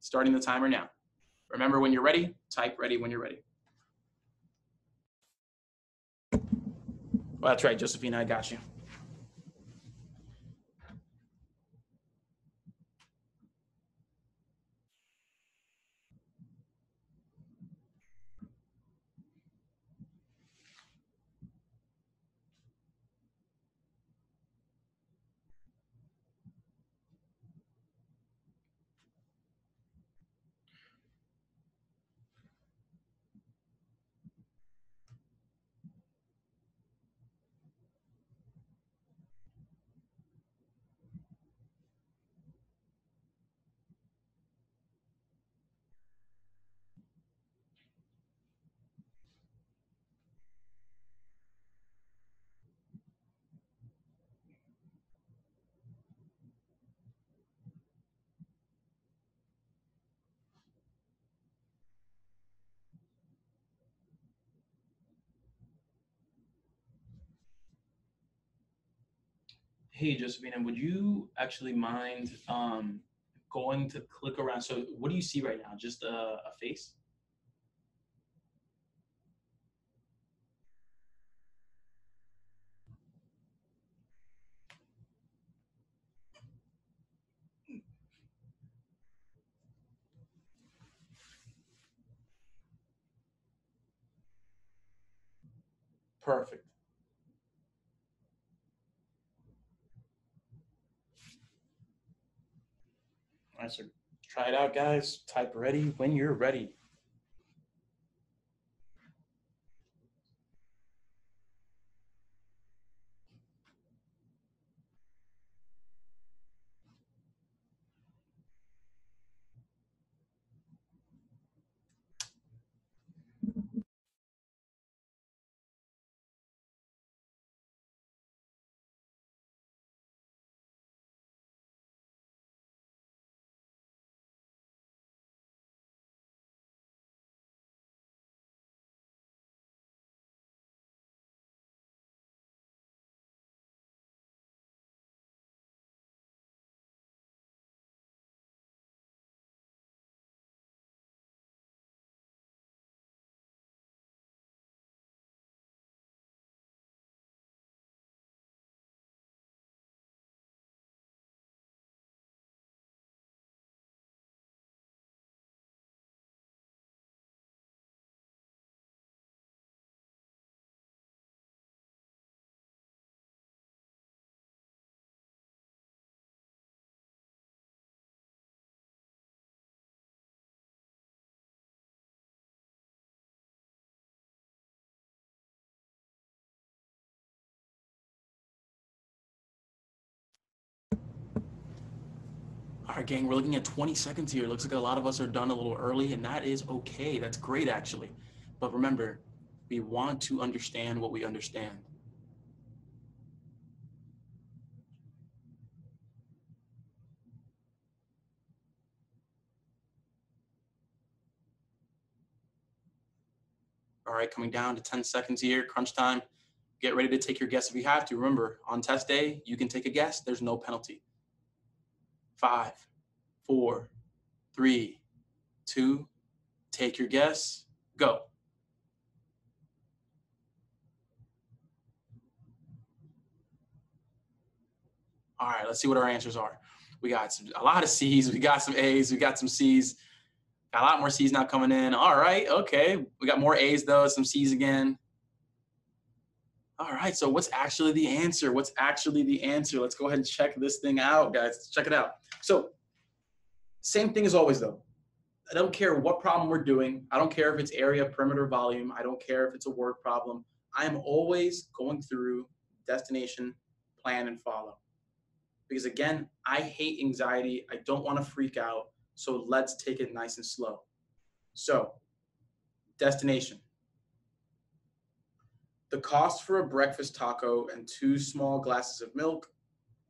Starting the timer now. Remember, when you're ready, type ready when you're ready. Well, that's right, Josephine, I got you. Hey, Josephina, would you actually mind um, going to click around? So what do you see right now? Just a, a face? Perfect. All right, so try it out, guys. Type ready when you're ready. All right, gang, we're looking at twenty seconds here. Looks like a lot of us are done a little early, and that is okay. That's great, actually. But remember, we want to understand what we understand. All right, coming down to ten seconds here, crunch time. Get ready to take your guess if you have to. Remember, on test day, you can take a guess. There's no penalty. Five, four, three, two, take your guess, go. All right, let's see what our answers are. We got some, a lot of C's, we got some A's, we got some C's. Got a lot more C's now coming in. All right, okay. We got more A's though, some C's again. All right, so what's actually the answer? What's actually the answer? Let's go ahead and check this thing out, guys. Check it out. So same thing as always though. I don't care what problem we're doing. I don't care if it's area, perimeter, volume. I don't care if it's a word problem. I'm always going through destination, plan, and follow. Because again, I hate anxiety. I don't want to freak out. So let's take it nice and slow. So, destination. The cost for a breakfast taco and two small glasses of milk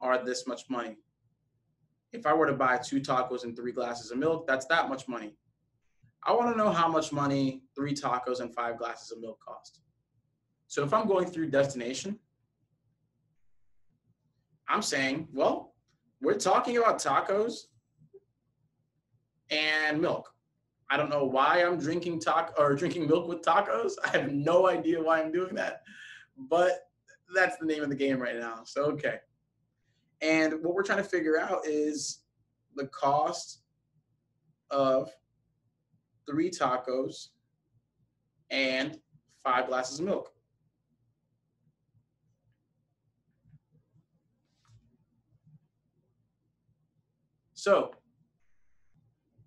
are this much money. If I were to buy two tacos and three glasses of milk, that's that much money. I want to know how much money three tacos and five glasses of milk cost. So if I'm going through destination, I'm saying, well, we're talking about tacos and milk. I don't know why I'm drinking taco or drinking milk with tacos. I have no idea why I'm doing that, but that's the name of the game right now. So, okay. And what we're trying to figure out is the cost of three tacos and five glasses of milk. So,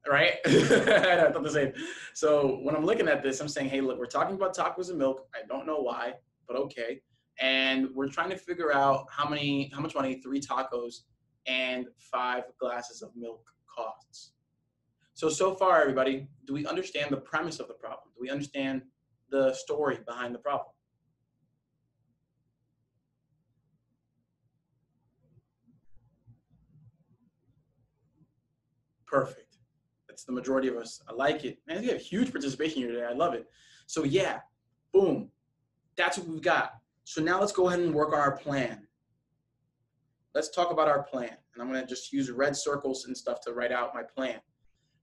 right? I thought the same. So when I'm looking at this, I'm saying, hey, look, we're talking about tacos and milk. I don't know why, but okay. And we're trying to figure out how many, how much money three tacos and five glasses of milk costs. So, so far, everybody, do we understand the premise of the problem? Do we understand the story behind the problem? Perfect. That's the majority of us. I like it. Man, we have huge participation here today. I love it. So yeah, boom. That's what we've got. So now let's go ahead and work on our plan. Let's talk about our plan. And I'm going to just use red circles and stuff to write out my plan.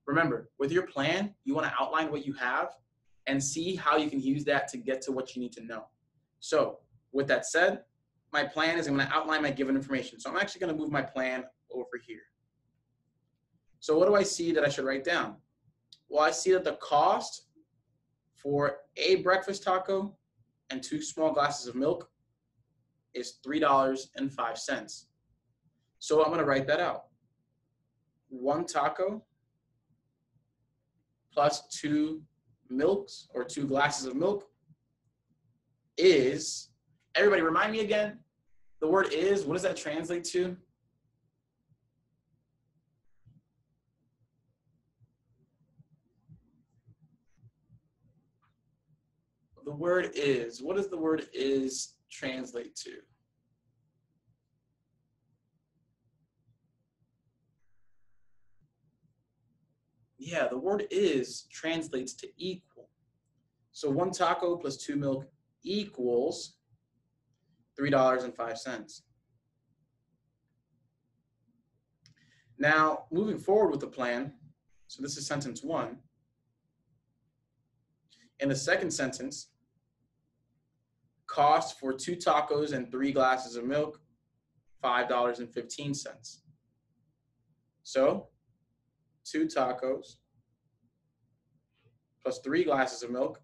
Remember, with your plan, you want to outline what you have and see how you can use that to get to what you need to know. So with that said, my plan is I'm going to outline my given information. So I'm actually going to move my plan over here. So what do I see that I should write down? Well, I see that the cost for a breakfast taco and two small glasses of milk is three dollars and five cents. So I'm gonna write that out. One taco plus two milks or two glasses of milk is, everybody remind me again, the word is, what does that translate to? The word is, what does the word is translate to? Yeah, the word is translates to equal. So one taco plus two milk equals three dollars and five cents. Now, moving forward with the plan, so this is sentence one. In the second sentence, cost for two tacos and three glasses of milk, five dollars and fifteen cents. So, two tacos plus three glasses of milk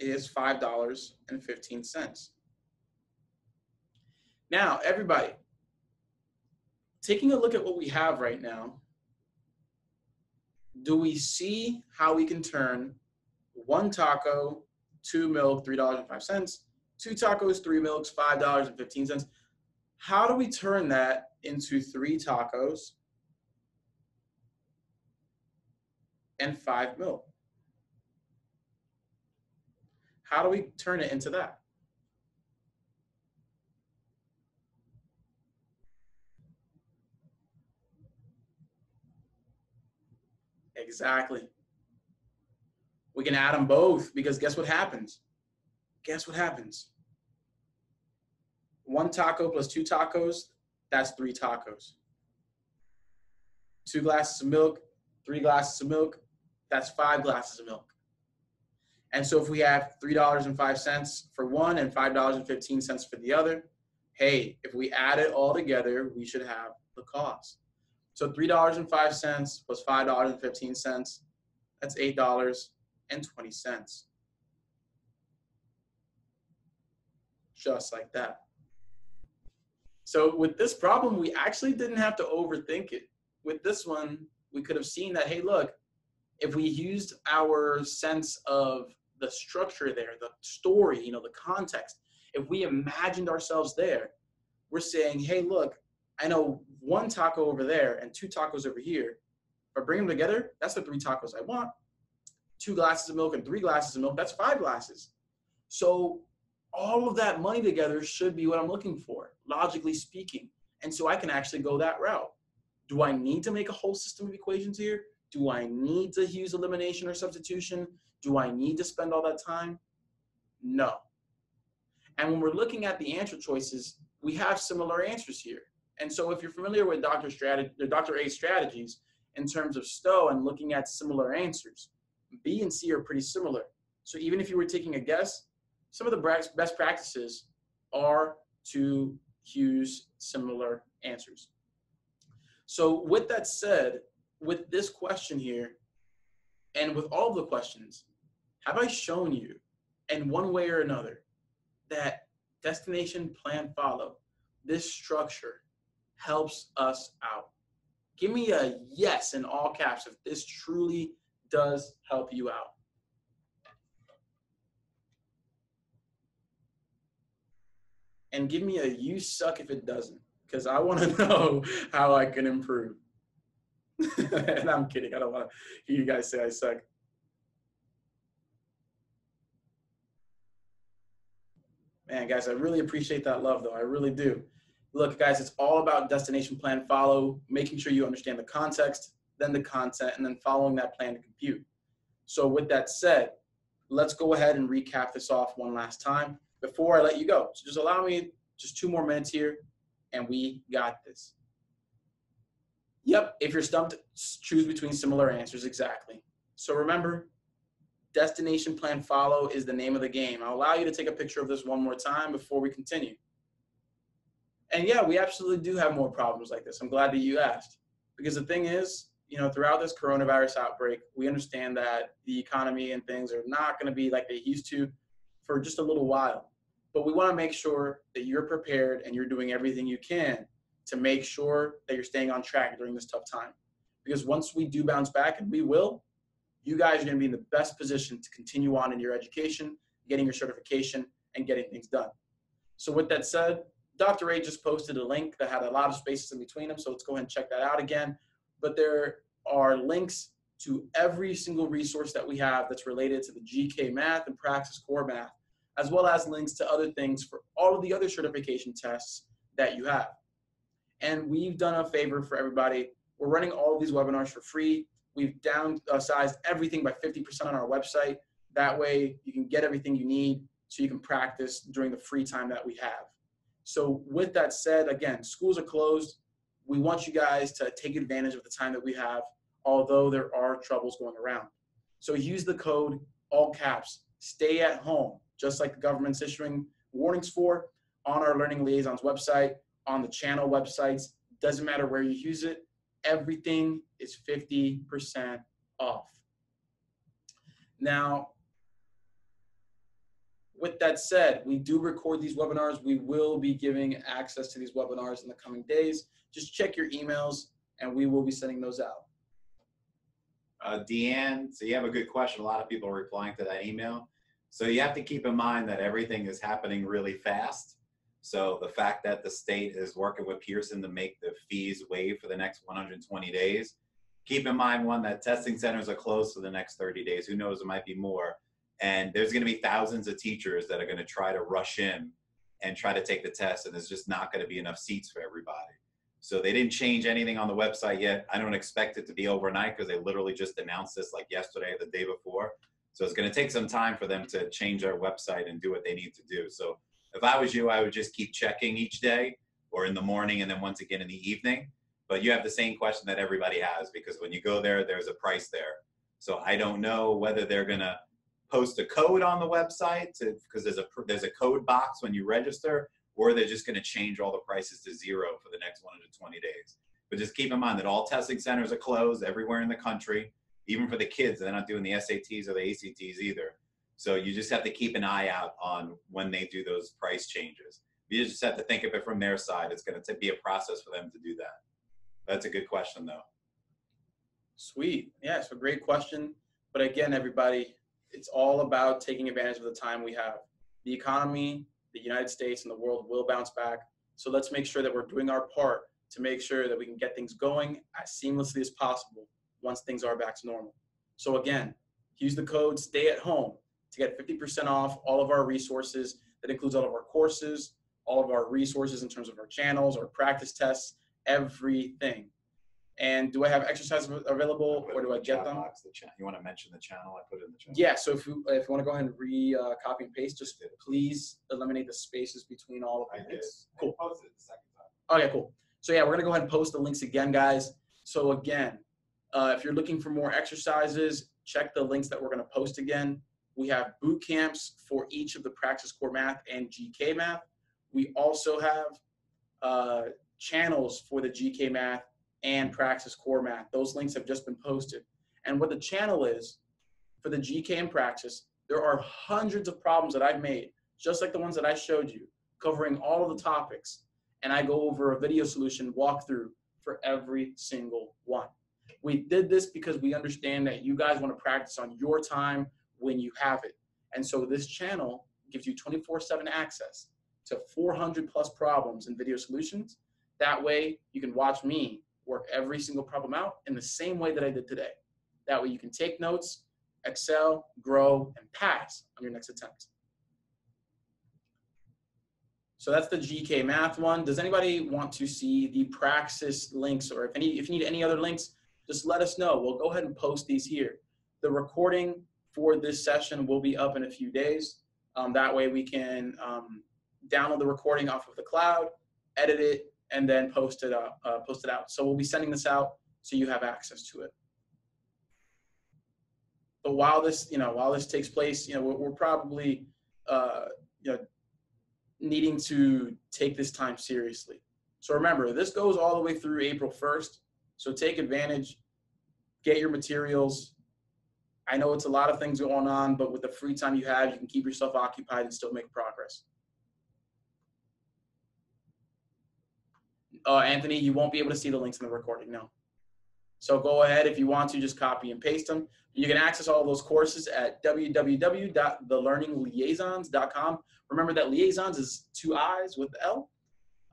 is five dollars and fifteen cents. Now, everybody, taking a look at what we have right now, do we see how we can turn one taco, two milk, three dollars and five cents, two tacos, three milks, five dollars and fifteen cents. How do we turn that into three tacos and five milk? How do we turn it into that? Exactly. We can add them both, because guess what happens? Guess what happens? One taco plus two tacos, that's three tacos. Two glasses of milk, three glasses of milk, that's five glasses of milk. And so if we have three dollars and five cents for one and five dollars and fifteen cents for the other, hey, if we add it all together, we should have the cost. So three dollars and five cents plus five dollars and fifteen cents, that's eight dollars and twenty cents. Just like that. So with this problem, we actually didn't have to overthink it. With this one, we could have seen that, hey, look, if we used our sense of the structure there, the story, you know, the context, if we imagined ourselves there, we're saying, hey, look, I know one taco over there and two tacos over here. If I bring them together, that's the three tacos I want. Two glasses of milk and three glasses of milk, that's five glasses. So all of that money together should be what I'm looking for, logically speaking. And so I can actually go that route. Do I need to make a whole system of equations here? Do I need to use elimination or substitution? Do I need to spend all that time? No. And when we're looking at the answer choices, we have similar answers here. And so if you're familiar with Doctor Strat- Doctor A's strategies in terms of Stowe and looking at similar answers, B and C are pretty similar. So even if you were taking a guess, some of the best practices are to use similar answers. So with that said, with this question here, and with all the questions, have I shown you in one way or another that destination, plan, follow, this structure helps us out? Give me a yes in all caps if this truly does help you out. And give me a you suck if it doesn't, because I want to know how I can improve. And I'm kidding. I don't want to hear you guys say I suck. Man, guys, I really appreciate that love, though. I really do. Look, guys, it's all about destination, plan, follow, making sure you understand the context, then the content, and then following that plan to compute. So with that said, let's go ahead and recap this off one last time before I let you go. So just allow me just two more minutes here, and we got this. Yep, if you're stumped, choose between similar answers, exactly. So remember, destination, plan, follow is the name of the game. I'll allow you to take a picture of this one more time before we continue. And yeah, we absolutely do have more problems like this. I'm glad that you asked. Because the thing is, you know, throughout this coronavirus outbreak, we understand that the economy and things are not going to be like they used to for just a little while. But we want to make sure that you're prepared and you're doing everything you can to make sure that you're staying on track during this tough time. Because once we do bounce back, and we will, you guys are going to be in the best position to continue on in your education, getting your certification, and getting things done. So with that said, Doctor A just posted a link that had a lot of spaces in between them, so let's go ahead and check that out again. But there are links to every single resource that we have that's related to the G K Math and Praxis Core Math, as well as links to other things for all of the other certification tests that you have. And we've done a favor for everybody. We're running all of these webinars for free. We've downsized everything by fifty percent on our website. That way you can get everything you need so you can practice during the free time that we have. So with that said, again, schools are closed. We want you guys to take advantage of the time that we have, although there are troubles going around. So use the code, all caps, stay at home, just like the government's issuing warnings for, on our Learning Liaisons website, on the channel websites. Doesn't matter where you use it. Everything is fifty percent off. Now, with that said, we do record these webinars. We will be giving access to these webinars in the coming days. Just check your emails, and we will be sending those out. Uh, Deanne, so you have a good question. A lot of people are replying to that email. So you have to keep in mind that everything is happening really fast. So the fact that the state is working with Pearson to make the fees waived for the next one hundred twenty days, keep in mind, one, that testing centers are closed for the next thirty days. Who knows, it might be more. And there's going to be thousands of teachers that are going to try to rush in and try to take the test, and there's just not going to be enough seats for everybody. So they didn't change anything on the website yet. I don't expect it to be overnight because they literally just announced this like yesterday or the day before. So it's going to take some time for them to change our website and do what they need to do. So if I was you, I would just keep checking each day or in the morning and then once again in the evening. But you have the same question that everybody has, because when you go there, there's a price there. So I don't know whether they're going to post a code on the website because there's a, there's a code box when you register, or they're just going to change all the prices to zero for the next one hundred twenty days. But just keep in mind that all testing centers are closed everywhere in the country. Even for the kids, they're not doing the S A Ts or the A C Ts either. So you just have to keep an eye out on when they do those price changes. You just have to think of it from their side. It's going to be a process for them to do that. That's a good question, though. Sweet. Yeah, so great question. But again, everybody, it's all about taking advantage of the time we have. The economy, the United States, and the world will bounce back. So let's make sure that we're doing our part to make sure that we can get things going as seamlessly as possible once things are back to normal. So again, use the code STAY AT HOME to get fifty percent off all of our resources. That includes all of our courses, all of our resources in terms of our channels, our practice tests, everything. And do I have exercises available, or do I get them? Box, the you want to mention the channel? I put it in the channel. Yeah, so if you, if you want to go ahead and re uh, copy and paste, just please eliminate the spaces between all of the links. Cool. I posted it the second time. Okay, cool. So yeah, we're going to go ahead and post the links again, guys. So again, Uh, if you're looking for more exercises, check the links that we're going to post again. We have boot camps for each of the Praxis Core Math and G K Math. We also have uh, channels for the G K Math and Praxis Core Math. Those links have just been posted. And what the channel is, for the G K and Praxis, there are hundreds of problems that I've made, just like the ones that I showed you, covering all of the topics. And I go over a video solution walkthrough for every single one. We did this because we understand that you guys want to practice on your time when you have it. And so this channel gives you twenty-four seven access to four hundred plus problems and video solutions. That way you can watch me work every single problem out in the same way that I did today. That way you can take notes, excel, grow, and pass on your next attempt. So that's the G K Math one. Does anybody want to see the Praxis links, or if any, if you need any other links, just let us know. We'll go ahead and post these here. The recording for this session will be up in a few days. Um, that way we can um, download the recording off of the cloud, edit it, and then post it, up, uh, post it out. So we'll be sending this out so you have access to it. But while this, you know, while this takes place, you know, we're, we're probably, uh, you know, needing to take this time seriously. So remember, this goes all the way through April first. So take advantage, get your materials. I know it's a lot of things going on, but with the free time you have, you can keep yourself occupied and still make progress. Uh, Anthony, you won't be able to see the links in the recording, no. So go ahead, if you want to, just copy and paste them. You can access all those courses at w w w dot the learning liaisons dot com. Remember that liaisons is two I's with the L.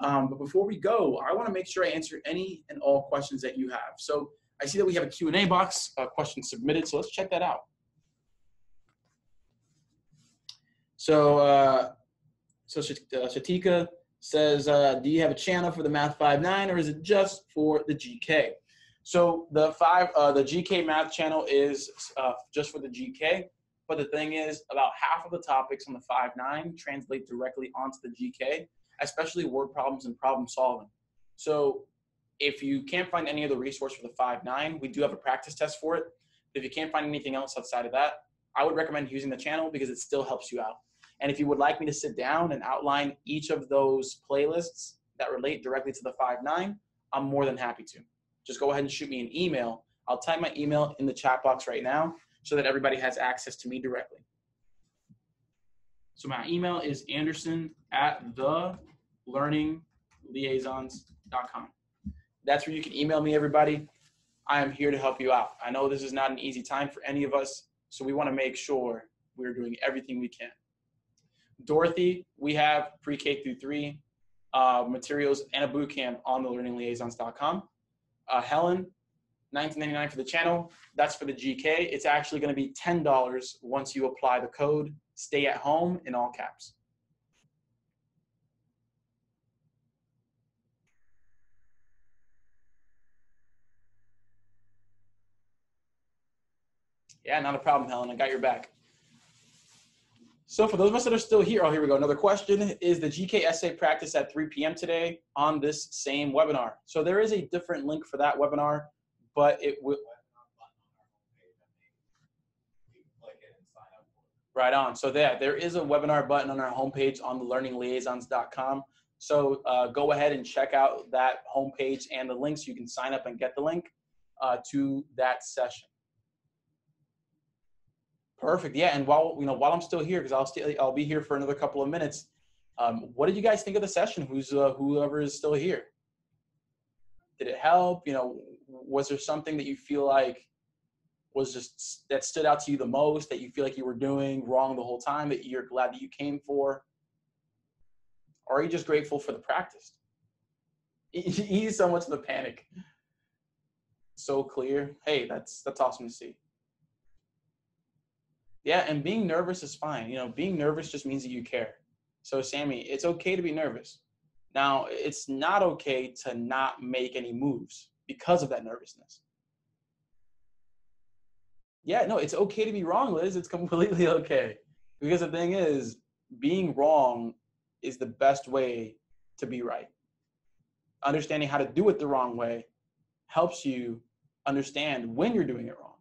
Um, but before we go, I want to make sure I answer any and all questions that you have. So I see that we have a Q and A box, uh, questions submitted, so let's check that out. So, uh, so Shatika says, uh, do you have a channel for the Math five nine, or is it just for the G K? So the five, uh, the G K Math channel is uh, just for the G K, but the thing is, about half of the topics on the five nine translate directly onto the G K. Especially word problems and problem solving. So if you can't find any other resource for the five nine, we do have a practice test for it. But if you can't find anything else outside of that, I would recommend using the channel because it still helps you out. And if you would like me to sit down and outline each of those playlists that relate directly to the five nine, I'm more than happy to. Just go ahead and shoot me an email. I'll type my email in the chat box right now so that everybody has access to me directly. So my email is anderson at the learning liaisons dot com. That's where you can email me, everybody. I am here to help you out. I know this is not an easy time for any of us, so we want to make sure we're doing everything we can. Dorothy, we have pre-K through three uh, materials and a boot camp on the learning liaisons dot com. Uh, Helen, nineteen ninety-nine dollars for the channel. That's for the G K. It's actually going to be ten dollars once you apply the code stay at home in all caps. Yeah, not a problem, Helen. I got your back. So for those of us that are still here, oh, here we go. Another question is the G K essay practice at three P M today on this same webinar. So there is a different link for that webinar, but it will. Right on. So there, there is a webinar button on our homepage on the learning liaisons dot com. So uh, go ahead and check out that homepage and the links. You can sign up and get the link uh, to that session. Perfect. Yeah, and while you know, while I'm still here, because I'll still I'll be here for another couple of minutes. Um, what did you guys think of the session? Who's uh, whoever is still here? Did it help? You know, was there something that you feel like was just that stood out to you the most, that you feel like you were doing wrong the whole time, that you're glad that you came for? Or are you just grateful for the practice? Ease so much of the panic. So clear. Hey, that's that's awesome to see. Yeah, and being nervous is fine. You know, being nervous just means that you care. So Sammy, it's okay to be nervous. Now, it's not okay to not make any moves because of that nervousness. Yeah, no, it's okay to be wrong, Liz. It's completely okay. Because the thing is, being wrong is the best way to be right. Understanding how to do it the wrong way helps you understand when you're doing it wrong.